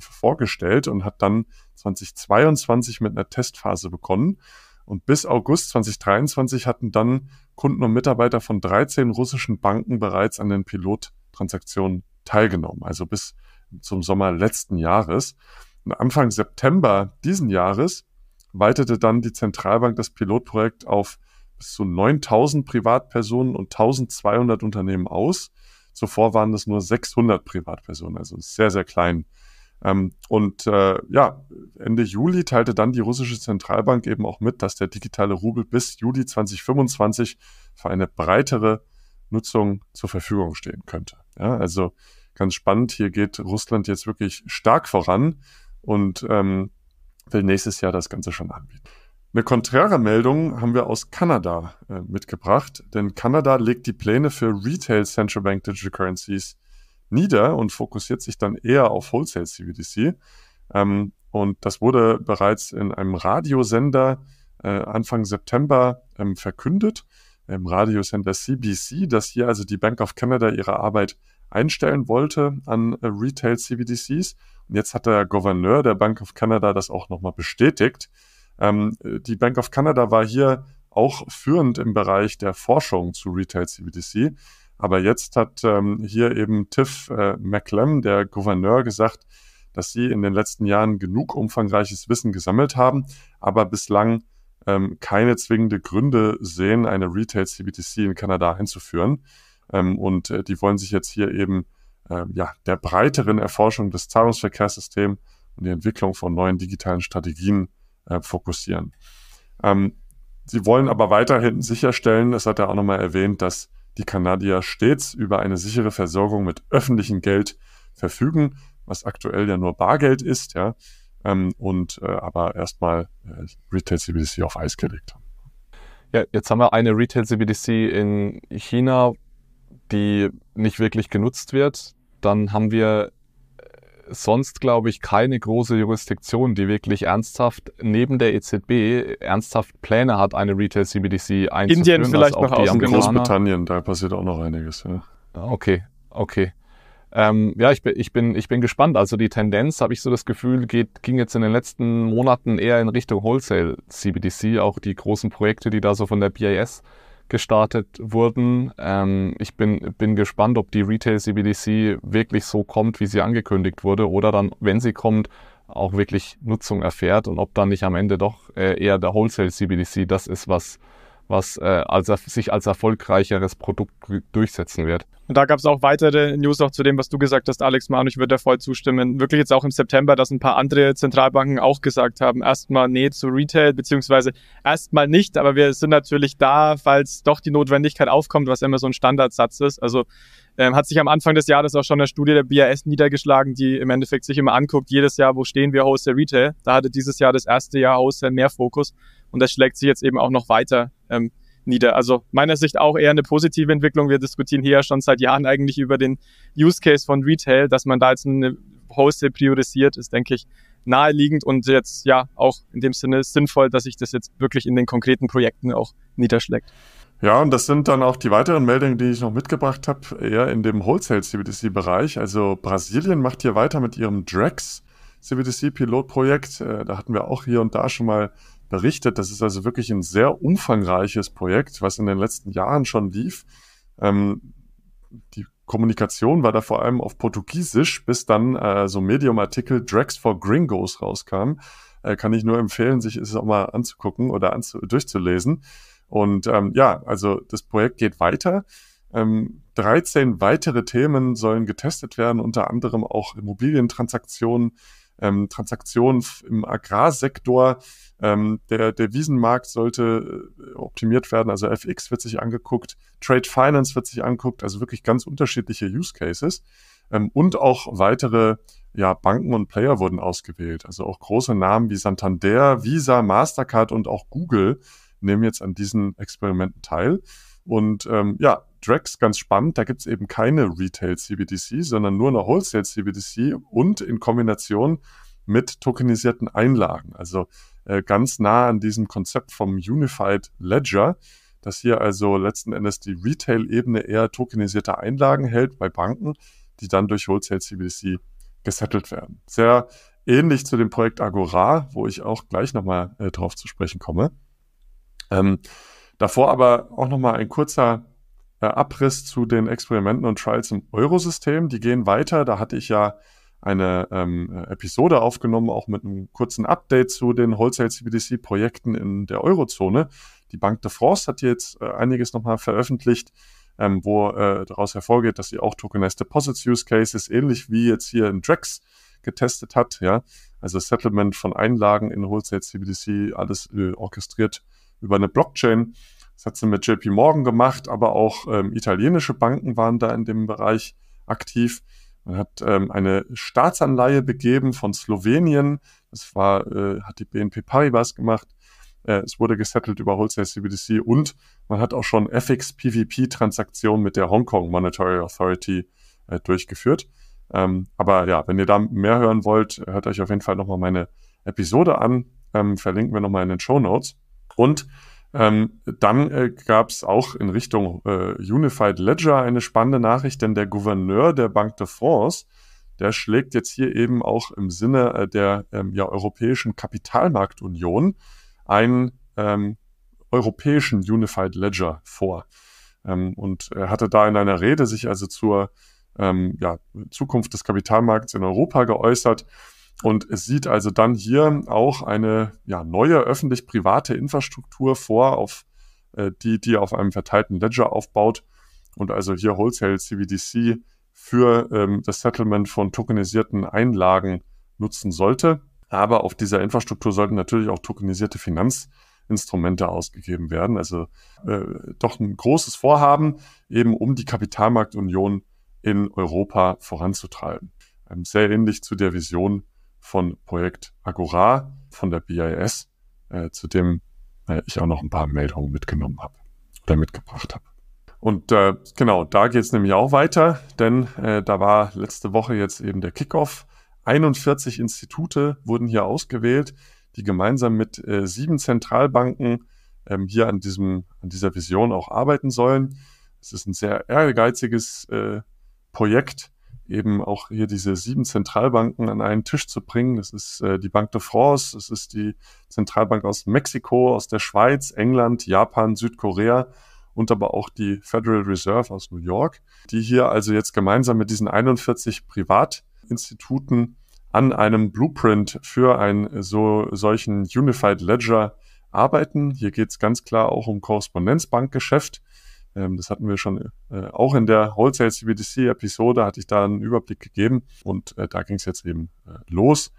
vorgestellt und hat dann 2022 mit einer Testphase begonnen. Und bis August 2023 hatten dann Kunden und Mitarbeiter von 13 russischen Banken bereits an den Pilottransaktionen teilgenommen, also bis zum Sommer letzten Jahres. Und Anfang September diesen Jahres weitete dann die Zentralbank das Pilotprojekt auf bis zu 9.000 Privatpersonen und 1.200 Unternehmen aus. Zuvor waren es nur 600 Privatpersonen, also sehr, sehr klein. Und ja, Ende Juli teilte dann die russische Zentralbank eben auch mit, dass der digitale Rubel bis Juli 2025 für eine breitere Nutzung zur Verfügung stehen könnte. Ja, also ganz spannend, hier geht Russland jetzt wirklich stark voran und will nächstes Jahr das Ganze schon anbieten. Eine konträre Meldung haben wir aus Kanada mitgebracht, denn Kanada legt die Pläne für Retail Central Bank Digital Currencies nieder und fokussiert sich dann eher auf Wholesale CBDC. Und das wurde bereits in einem Radiosender Anfang September verkündet, im Radiosender CBC, dass hier also die Bank of Canada ihre Arbeit einstellen wollte an Retail CBDCs. Und jetzt hat der Gouverneur der Bank of Canada das auch nochmal bestätigt. Die Bank of Canada war hier auch führend im Bereich der Forschung zu Retail CBDC. Aber jetzt hat hier eben Tiff McClellan, der Gouverneur, gesagt, dass sie in den letzten Jahren genug umfangreiches Wissen gesammelt haben, aber bislang keine zwingende Gründe sehen, eine Retail CBDC in Kanada einzuführen. Und die wollen sich jetzt hier eben ja, der breiteren Erforschung des Zahlungsverkehrssystems und der Entwicklung von neuen digitalen Strategien fokussieren. Sie wollen aber weiterhin sicherstellen, das hat er auch nochmal erwähnt, dass die Kanadier stets über eine sichere Versorgung mit öffentlichem Geld verfügen, was aktuell ja nur Bargeld ist, ja, und aber erstmal Retail CBDC auf Eis gelegt haben. Ja, jetzt haben wir eine Retail CBDC in China, die nicht wirklich genutzt wird. Dann haben wir sonst, glaube ich, keine große Jurisdiktion, die wirklich ernsthaft neben der EZB ernsthaft Pläne hat, eine Retail-CBDC einzuführen. Indien vielleicht also auch noch außen, Großbritannien, da passiert auch noch einiges. Ja. Okay. Ja, ich bin gespannt. Also die Tendenz, habe ich so das Gefühl, ging jetzt in den letzten Monaten eher in Richtung Wholesale-CBDC, auch die großen Projekte, die da so von der BIS gestartet wurden. Ich bin gespannt, ob die Retail-CBDC wirklich so kommt, wie sie angekündigt wurde, oder dann, wenn sie kommt, auch wirklich Nutzung erfährt und ob dann nicht am Ende doch eher der Wholesale-CBDC das ist, was, was sich als erfolgreicheres Produkt durchsetzen wird. Und da gab es auch weitere News auch zu dem, was du gesagt hast, Alex Manu, ich würde da voll zustimmen. Wirklich jetzt auch im September, dass ein paar andere Zentralbanken auch gesagt haben, erstmal nee zu Retail, beziehungsweise erstmal nicht, aber wir sind natürlich da, falls doch die Notwendigkeit aufkommt, was immer so ein Standardsatz ist. Also hat sich am Anfang des Jahres auch schon eine Studie der BIS niedergeschlagen, die im Endeffekt sich immer anguckt, jedes Jahr, wo stehen wir Wholesale Retail? Da hatte dieses Jahr das erste Jahr Wholesale mehr Fokus und das schlägt sich jetzt eben auch noch weiter nieder. Also meiner Sicht auch eher eine positive Entwicklung. Wir diskutieren hier ja schon seit Jahren eigentlich über den Use Case von Retail, dass man da jetzt eine Wholesale priorisiert, ist, denke ich, naheliegend und jetzt ja auch in dem Sinne sinnvoll, dass sich das jetzt wirklich in den konkreten Projekten auch niederschlägt. Ja, und das sind dann auch die weiteren Meldungen, die ich noch mitgebracht habe, eher in dem Wholesale-CBDC-Bereich. Also Brasilien macht hier weiter mit ihrem Drex-CBDC-Pilotprojekt. Da hatten wir auch hier und da schon mal berichtet. Das ist also wirklich ein sehr umfangreiches Projekt, was in den letzten Jahren schon lief. Die Kommunikation war da vor allem auf Portugiesisch, bis dann so Medium-Artikel Drex for Gringos rauskam. Kann ich nur empfehlen, sich es auch mal anzugucken oder durchzulesen. Und ja, also das Projekt geht weiter. 13 weitere Themen sollen getestet werden, unter anderem auch Immobilientransaktionen, Transaktionen im Agrarsektor. Der Wiesenmarkt sollte optimiert werden, also FX wird sich angeguckt, Trade Finance wird sich angeguckt, also wirklich ganz unterschiedliche Use Cases. Und auch weitere Banken und Player wurden ausgewählt, also auch große Namen wie Santander, Visa, Mastercard und auch Google nehmen jetzt an diesen Experimenten teil. Und Drex, ganz spannend, da gibt es eben keine Retail-CBDC, sondern nur eine Wholesale-CBDC und in Kombination mit tokenisierten Einlagen. Also ganz nah an diesem Konzept vom Unified Ledger, dass hier also letzten Endes die Retail-Ebene eher tokenisierte Einlagen hält bei Banken, die dann durch Wholesale-CBDC gesettelt werden. Sehr ähnlich zu dem Projekt Agora, wo ich auch gleich nochmal drauf zu sprechen komme. Davor aber auch nochmal ein kurzer Abriss zu den Experimenten und Trials im Eurosystem. Die gehen weiter. Da hatte ich ja eine Episode aufgenommen, auch mit einem kurzen Update zu den Wholesale-CBDC-Projekten in der Eurozone. Die Banque de France hat jetzt einiges nochmal veröffentlicht, wo daraus hervorgeht, dass sie auch Tokenized Deposits Use Cases, ähnlich wie jetzt hier in Drex, getestet hat. Ja? Also Settlement von Einlagen in Wholesale-CBDC, alles orchestriert über eine Blockchain. Das hat sie mit JP Morgan gemacht, aber auch italienische Banken waren da in dem Bereich aktiv. Man hat eine Staatsanleihe begeben von Slowenien. Das hat die BNP Paribas gemacht. Es wurde gesettelt über Wholesale CBDC und man hat auch schon FX-PVP-Transaktionen mit der Hong Kong Monetary Authority durchgeführt. Aber ja, wenn ihr da mehr hören wollt, hört euch auf jeden Fall nochmal meine Episode an. Verlinken wir nochmal in den Shownotes. Und dann gab es auch in Richtung Unified Ledger eine spannende Nachricht, denn der Gouverneur der Banque de France, der schlägt jetzt hier eben auch im Sinne der Europäischen Kapitalmarktunion einen europäischen Unified Ledger vor. Und er hatte da in einer Rede sich also zur Zukunft des Kapitalmarkts in Europa geäußert. Und es sieht also dann hier auch eine neue öffentlich-private Infrastruktur vor, auf die auf einem verteilten Ledger aufbaut und also hier Wholesale CBDC für das Settlement von tokenisierten Einlagen nutzen sollte. Aber auf dieser Infrastruktur sollten natürlich auch tokenisierte Finanzinstrumente ausgegeben werden. Also doch ein großes Vorhaben, eben um die Kapitalmarktunion in Europa voranzutreiben. Sehr ähnlich zu der Vision von Projekt Agora, von der BIS, zu dem ich auch noch ein paar Meldungen mitgenommen habe oder mitgebracht habe. Und genau, da geht es nämlich auch weiter, denn da war letzte Woche jetzt eben der Kickoff. 41 Institute wurden hier ausgewählt, die gemeinsam mit 7 Zentralbanken hier an dieser Vision auch arbeiten sollen. Es ist ein sehr ehrgeiziges Projekt, eben auch hier diese 7 Zentralbanken an einen Tisch zu bringen. Das ist die Banque de France, das ist die Zentralbank aus Mexiko, aus der Schweiz, England, Japan, Südkorea und aber auch die Federal Reserve aus New York, die hier also jetzt gemeinsam mit diesen 41 Privatinstituten an einem Blueprint für einen solchen Unified Ledger arbeiten. Hier geht es ganz klar auch um Korrespondenzbankgeschäft. Das hatten wir schon auch in der Wholesale CBDC-Episode, hatte ich da einen Überblick gegeben und da ging es jetzt eben los.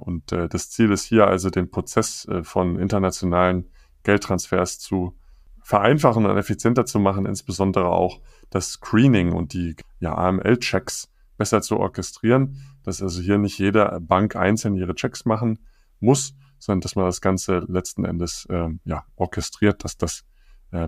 Und das Ziel ist hier also, den Prozess von internationalen Geldtransfers zu vereinfachen und effizienter zu machen, insbesondere auch das Screening und die AML-Checks besser zu orchestrieren, dass also hier nicht jede Bank einzeln ihre Checks machen muss, sondern dass man das Ganze letzten Endes orchestriert, dass das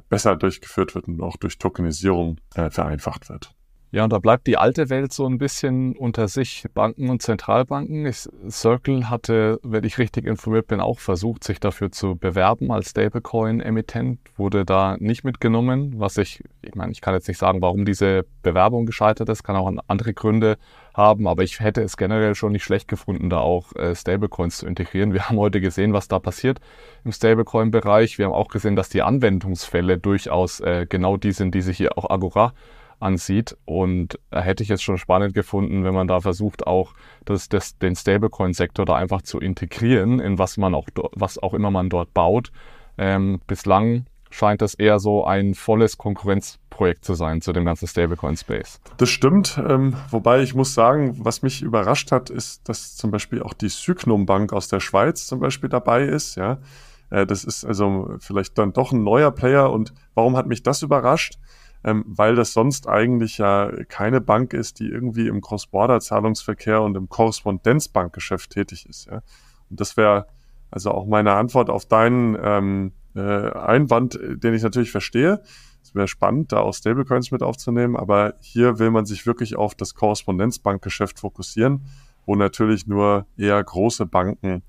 besser durchgeführt wird und auch durch Tokenisierung vereinfacht wird. Ja, und da bleibt die alte Welt so ein bisschen unter sich, Banken und Zentralbanken. Circle hatte, wenn ich richtig informiert bin, auch versucht, sich dafür zu bewerben als Stablecoin-Emittent, wurde da nicht mitgenommen, was ich kann jetzt nicht sagen, warum diese Bewerbung gescheitert ist, kann auch andere Gründe haben, aber ich hätte es generell schon nicht schlecht gefunden, da auch Stablecoins zu integrieren. Wir haben heute gesehen, was da passiert im Stablecoin-Bereich. Wir haben auch gesehen, dass die Anwendungsfälle durchaus genau die sind, die sich hier auch Agora ansieht, und hätte ich jetzt schon spannend gefunden, wenn man da versucht, auch den Stablecoin-Sektor da einfach zu integrieren, in was auch immer man dort baut. Bislang scheint das eher so ein volles Konkurrenzprojekt zu sein zu dem ganzen Stablecoin-Space. Das stimmt, wobei ich muss sagen, was mich überrascht hat, ist, dass zum Beispiel auch die Sygnum-Bank aus der Schweiz zum Beispiel dabei ist. Ja? Das ist also vielleicht dann doch ein neuer Player, und warum hat mich das überrascht? Weil das sonst eigentlich ja keine Bank ist, die irgendwie im Cross-Border-Zahlungsverkehr und im Korrespondenzbankgeschäft tätig ist. Ja? Und das wäre also auch meine Antwort auf deinen Einwand, den ich natürlich verstehe. Es wäre spannend, da auch Stablecoins mit aufzunehmen, aber hier will man sich wirklich auf das Korrespondenzbankgeschäft fokussieren, wo natürlich nur eher große Banken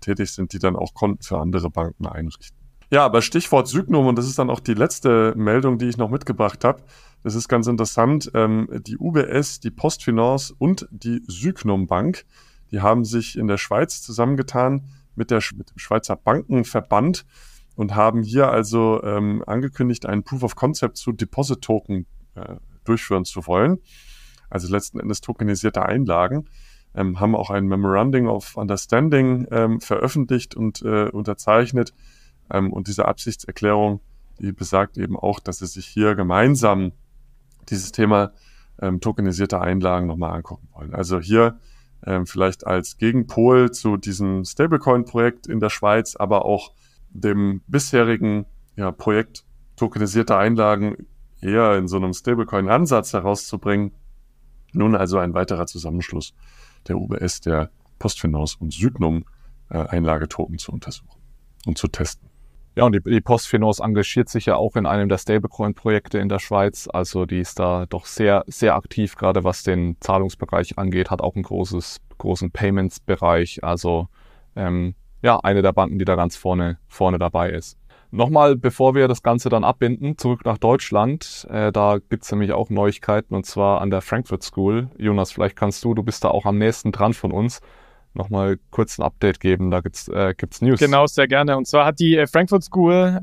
tätig sind, die dann auch Konten für andere Banken einrichten. Ja, aber Stichwort Sygnum, und das ist dann auch die letzte Meldung, die ich noch mitgebracht habe. Das ist ganz interessant. Die UBS, die Postfinance und die Sygnum Bank, die haben sich in der Schweiz zusammengetan mit dem Schweizer Bankenverband und haben hier also angekündigt, einen Proof of Concept zu Deposit-Token durchführen zu wollen. Also letzten Endes tokenisierte Einlagen. Haben auch ein Memorandum of Understanding veröffentlicht und unterzeichnet. Und diese Absichtserklärung, die besagt eben auch, dass sie sich hier gemeinsam dieses Thema tokenisierte Einlagen nochmal angucken wollen. Also hier vielleicht als Gegenpol zu diesem Stablecoin-Projekt in der Schweiz, aber auch dem bisherigen Projekt tokenisierte Einlagen eher in so einem Stablecoin-Ansatz herauszubringen. Nun also ein weiterer Zusammenschluss der UBS, der Postfinance und Sygnum Einlagetoken zu untersuchen und zu testen. Ja, und die Postfinance engagiert sich ja auch in einem der Stablecoin-Projekte in der Schweiz. Also die ist da doch sehr, sehr aktiv, gerade was den Zahlungsbereich angeht, hat auch einen großen Payments-Bereich. Also eine der Banken, die da ganz vorne dabei ist. Nochmal, bevor wir das Ganze dann abbinden, zurück nach Deutschland. Da gibt es nämlich auch Neuigkeiten, und zwar an der Frankfurt School. Jonas, vielleicht kannst du bist da auch am nächsten dran von uns, nochmal kurz ein Update geben, da gibt's News. Genau, sehr gerne. Und zwar hat die Frankfurt School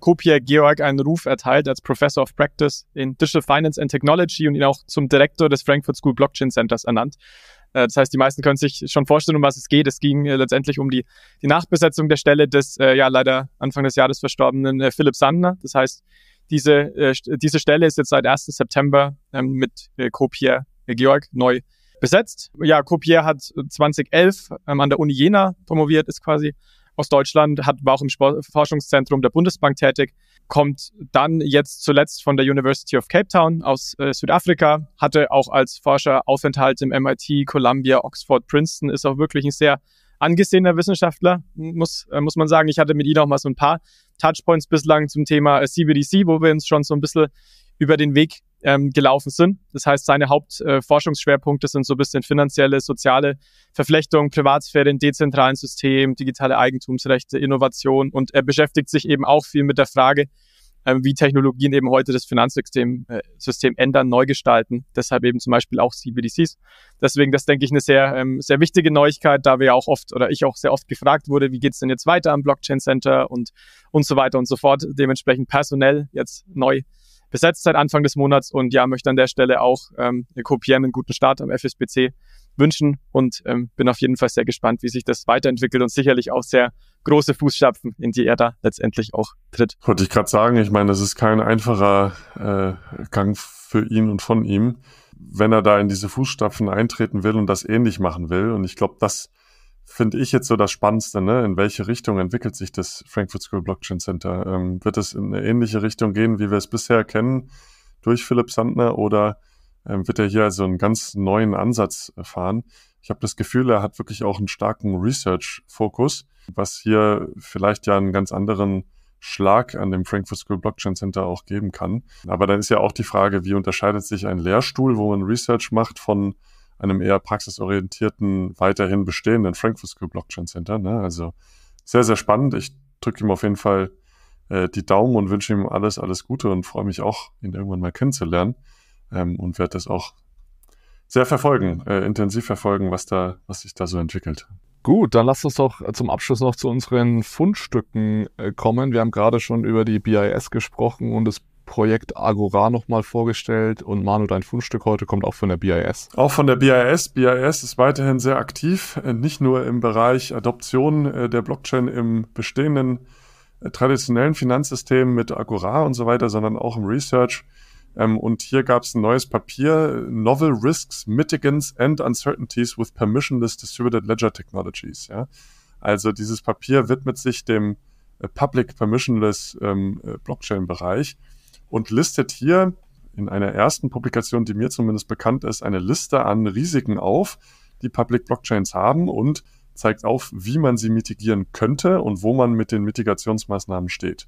Kopier Georg einen Ruf erteilt als Professor of Practice in Digital Finance and Technology und ihn auch zum Direktor des Frankfurt School Blockchain Centers ernannt. Das heißt, die meisten können sich schon vorstellen, um was es geht. Es ging letztendlich um die Nachbesetzung der Stelle des leider Anfang des Jahres verstorbenen Philipp Sandner. Das heißt, diese Stelle ist jetzt seit 1. September mit Kopier Georg neu besetzt. Ja, Kopier hat 2011 an der Uni Jena promoviert, ist quasi aus Deutschland, war auch im Forschungszentrum der Bundesbank tätig, kommt dann jetzt zuletzt von der University of Cape Town aus Südafrika, hatte auch als Forscher Aufenthalte im MIT, Columbia, Oxford, Princeton, ist auch wirklich ein sehr angesehener Wissenschaftler, muss man sagen. Ich hatte mit ihm auch mal so ein paar Touchpoints bislang zum Thema CBDC, wo wir uns schon so ein bisschen über den Weg gelaufen sind. Das heißt, seine Hauptforschungsschwerpunkte sind so ein bisschen finanzielle, soziale Verflechtung, Privatsphäre in dezentralen Systemen, digitale Eigentumsrechte, Innovation, und er beschäftigt sich eben auch viel mit der Frage, wie Technologien eben heute das Finanzsystem ändern, neu gestalten. Deshalb eben zum Beispiel auch CBDCs. Deswegen, das denke ich, eine sehr, sehr wichtige Neuigkeit, da wir ja auch oft oder ich auch sehr oft gefragt wurde, wie geht's denn jetzt weiter am Blockchain Center und so weiter und so fort. Dementsprechend personell jetzt neu besetzt seit Anfang des Monats, und ja, möchte an der Stelle auch Kopier einen guten Start am FSBC wünschen und bin auf jeden Fall sehr gespannt, wie sich das weiterentwickelt und sicherlich auch sehr große Fußstapfen, in die er da letztendlich auch tritt. Wollte ich gerade sagen, ich meine, das ist kein einfacher Gang für ihn und von ihm, wenn er da in diese Fußstapfen eintreten will und das ähnlich machen will. Und ich glaube, das finde ich jetzt so das Spannendste, ne? In welche Richtung entwickelt sich das Frankfurt School Blockchain Center? Wird es in eine ähnliche Richtung gehen, wie wir es bisher kennen, durch Philipp Sandner, oder wird er hier also einen ganz neuen Ansatz fahren? Ich habe das Gefühl, er hat wirklich auch einen starken Research-Fokus, was hier vielleicht ja einen ganz anderen Schlag an dem Frankfurt School Blockchain Center auch geben kann. Aber dann ist ja auch die Frage, wie unterscheidet sich ein Lehrstuhl, wo man Research macht, von einem eher praxisorientierten, weiterhin bestehenden Frankfurt School Blockchain Center, ne? Also sehr, sehr spannend. Ich drücke ihm auf jeden Fall die Daumen und wünsche ihm alles, alles Gute und freue mich auch, ihn irgendwann mal kennenzulernen und werde das auch sehr verfolgen, intensiv verfolgen, was sich da so entwickelt. Gut, dann lasst uns doch zum Abschluss noch zu unseren Fundstücken kommen. Wir haben gerade schon über die BIS gesprochen und das Projekt Agora nochmal vorgestellt. Und Manu, dein Fundstück heute kommt auch von der BIS. Auch von der BIS. BIS ist weiterhin sehr aktiv, nicht nur im Bereich Adoption der Blockchain im bestehenden traditionellen Finanzsystem mit Agora und so weiter, sondern auch im Research. Und hier gab es ein neues Papier, Novel Risks, Mitigants and Uncertainties with Permissionless Distributed Ledger Technologies. Ja? Also dieses Papier widmet sich dem Public Permissionless Blockchain-Bereich und listet hier in einer ersten Publikation, die mir zumindest bekannt ist, eine Liste an Risiken auf, die Public Blockchains haben, und zeigt auf, wie man sie mitigieren könnte und wo man mit den Mitigationsmaßnahmen steht.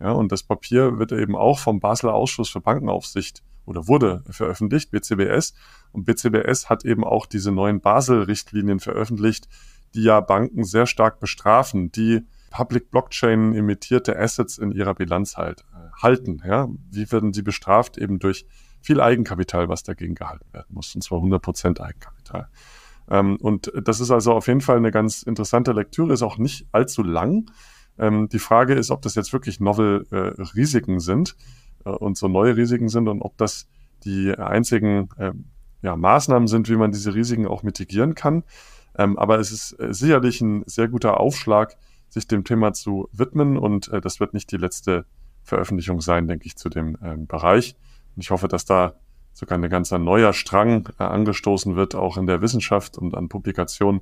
Ja, und das Papier wird eben auch vom Basler Ausschuss für Bankenaufsicht oder wurde veröffentlicht, BCBS. Und BCBS hat eben auch diese neuen Basel-Richtlinien veröffentlicht, die ja Banken sehr stark bestrafen, die Public Blockchain emittierte Assets in ihrer Bilanz halten. Ja? Wie werden die bestraft? Eben durch viel Eigenkapital, was dagegen gehalten werden muss, und zwar 100% Eigenkapital. Und das ist also auf jeden Fall eine ganz interessante Lektüre, ist auch nicht allzu lang. Die Frage ist, ob das jetzt wirklich novel Risiken sind und so neue Risiken sind und ob das die einzigen Maßnahmen sind, wie man diese Risiken auch mitigieren kann. Aber es ist sicherlich ein sehr guter Aufschlag, sich dem Thema zu widmen, und das wird nicht die letzte Veröffentlichung sein, denke ich, zu dem Bereich. Und ich hoffe, dass da sogar ein ganz neuer Strang angestoßen wird, auch in der Wissenschaft und an Publikationen,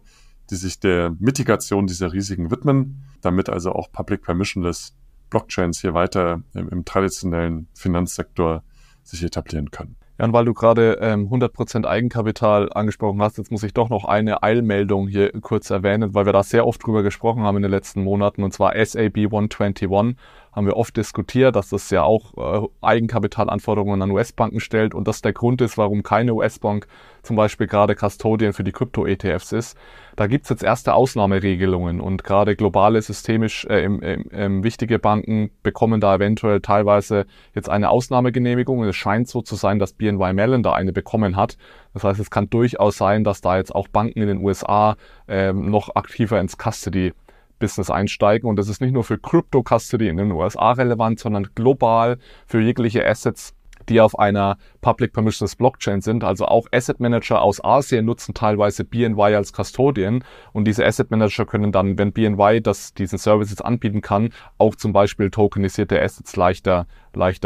die sich der Mitigation dieser Risiken widmen, damit also auch Public Permissionless Blockchains hier weiter im traditionellen Finanzsektor sich etablieren können. Ja, und weil du gerade 100% Eigenkapital angesprochen hast, jetzt muss ich doch noch eine Eilmeldung hier kurz erwähnen, weil wir da sehr oft drüber gesprochen haben in den letzten Monaten, und zwar SAB 121 haben wir oft diskutiert, dass das ja auch Eigenkapitalanforderungen an US-Banken stellt und das der Grund ist, warum keine US-Bank zum Beispiel gerade Custodian für die Krypto-ETFs ist. Da gibt es jetzt erste Ausnahmeregelungen, und gerade globale, systemisch wichtige Banken bekommen da eventuell teilweise jetzt eine Ausnahmegenehmigung, und es scheint so zu sein, dass BNY Mellon da eine bekommen hat. Das heißt, es kann durchaus sein, dass da jetzt auch Banken in den USA noch aktiver ins Custody-Business einsteigen, und das ist nicht nur für Crypto-Custody in den USA relevant, sondern global für jegliche Assets, die auf einer Public Permissionless Blockchain sind. Also auch Asset Manager aus Asien nutzen teilweise BNY als Custodian, und diese Asset Manager können dann, wenn BNY diesen Service jetzt anbieten kann, auch zum Beispiel tokenisierte Assets leichter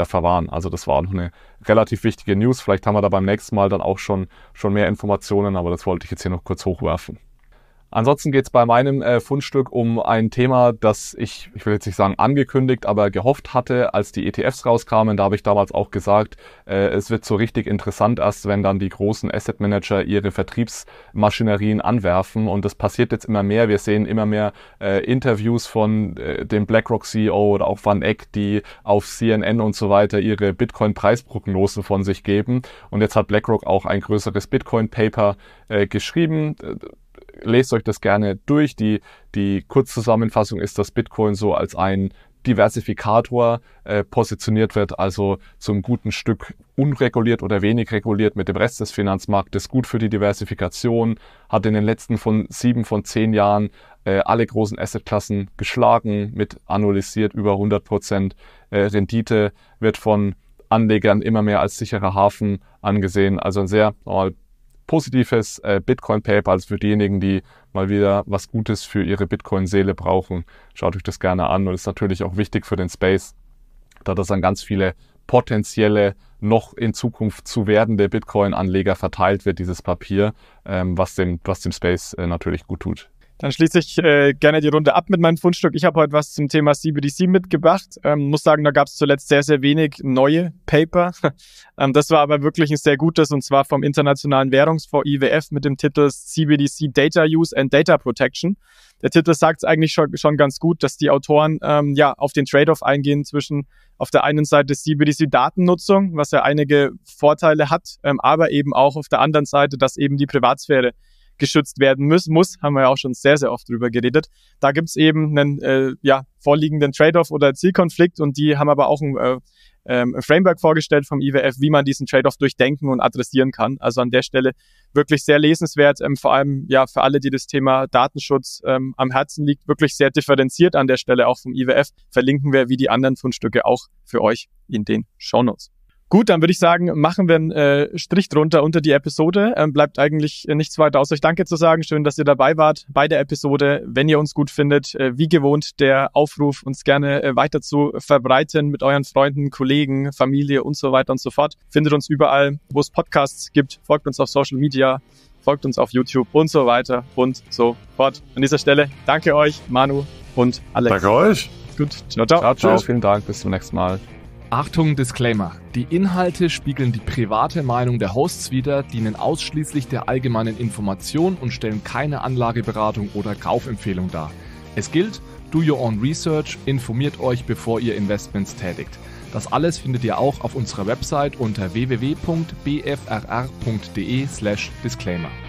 verwahren. Also das war auch noch eine relativ wichtige News. Vielleicht haben wir da beim nächsten Mal dann auch schon mehr Informationen, aber das wollte ich jetzt hier noch kurz hochwerfen. Ansonsten geht es bei meinem Fundstück um ein Thema, das ich will jetzt nicht sagen angekündigt, aber gehofft hatte, als die ETFs rauskamen. Da habe ich damals auch gesagt, es wird so richtig interessant erst, wenn dann die großen Asset Manager ihre Vertriebsmaschinerien anwerfen, und das passiert jetzt immer mehr. Wir sehen immer mehr Interviews von dem BlackRock CEO oder auch Van Eck, die auf CNN und so weiter ihre Bitcoin-Preisprognosen von sich geben, und jetzt hat BlackRock auch ein größeres Bitcoin-Paper geschrieben. Lest euch das gerne durch. Die Kurzzusammenfassung ist, dass Bitcoin so als ein Diversifikator positioniert wird, also zum guten Stück unreguliert oder wenig reguliert mit dem Rest des Finanzmarktes, gut für die Diversifikation, hat in den letzten 7 von 10 Jahren alle großen Assetklassen geschlagen, mit annualisiert über 100% Rendite, wird von Anlegern immer mehr als sicherer Hafen angesehen. Also ein sehr positives Bitcoin PayPal, also für diejenigen, die mal wieder was Gutes für ihre Bitcoin-Seele brauchen. Schaut euch das gerne an und ist natürlich auch wichtig für den Space, da das an ganz viele potenzielle, noch in Zukunft zu werdende Bitcoin-Anleger verteilt wird, dieses Papier, was dem Space natürlich gut tut. Dann schließe ich gerne die Runde ab mit meinem Fundstück. Ich habe heute was zum Thema CBDC mitgebracht. Muss sagen, da gab es zuletzt sehr, sehr wenig neue Paper. Das war aber wirklich ein sehr gutes, und zwar vom Internationalen Währungsfonds IWF mit dem Titel CBDC Data Use and Data Protection. Der Titel sagt es eigentlich schon ganz gut, dass die Autoren auf den Trade-off eingehen zwischen auf der einen Seite CBDC-Datennutzung, was ja einige Vorteile hat, aber eben auch auf der anderen Seite, dass eben die Privatsphäre geschützt werden muss, haben wir ja auch schon sehr, sehr oft drüber geredet. Da gibt es eben einen vorliegenden Trade-off oder Zielkonflikt, und die haben aber auch ein Framework vorgestellt vom IWF, wie man diesen Trade-off durchdenken und adressieren kann. Also an der Stelle wirklich sehr lesenswert, vor allem ja für alle, die das Thema Datenschutz am Herzen liegt, wirklich sehr differenziert an der Stelle auch vom IWF. Verlinken wir wie die anderen Fundstücke auch für euch in den Shownotes. Gut, dann würde ich sagen, machen wir einen Strich drunter unter die Episode. Bleibt eigentlich nichts weiter, außer euch Danke zu sagen. Schön, dass ihr dabei wart bei der Episode. Wenn ihr uns gut findet, wie gewohnt der Aufruf, uns gerne weiter zu verbreiten mit euren Freunden, Kollegen, Familie und so weiter und so fort. Findet uns überall, wo es Podcasts gibt. Folgt uns auf Social Media, folgt uns auf YouTube und so weiter und so fort. An dieser Stelle danke euch, Manu und Alex. Danke euch. Gut, ciao, ciao. Ciao, ciao. Vielen Dank, bis zum nächsten Mal. Achtung, Disclaimer. Die Inhalte spiegeln die private Meinung der Hosts wider, dienen ausschließlich der allgemeinen Information und stellen keine Anlageberatung oder Kaufempfehlung dar. Es gilt, do your own research, informiert euch, bevor ihr Investments tätigt. Das alles findet ihr auch auf unserer Website unter www.bfrr.de/disclaimer.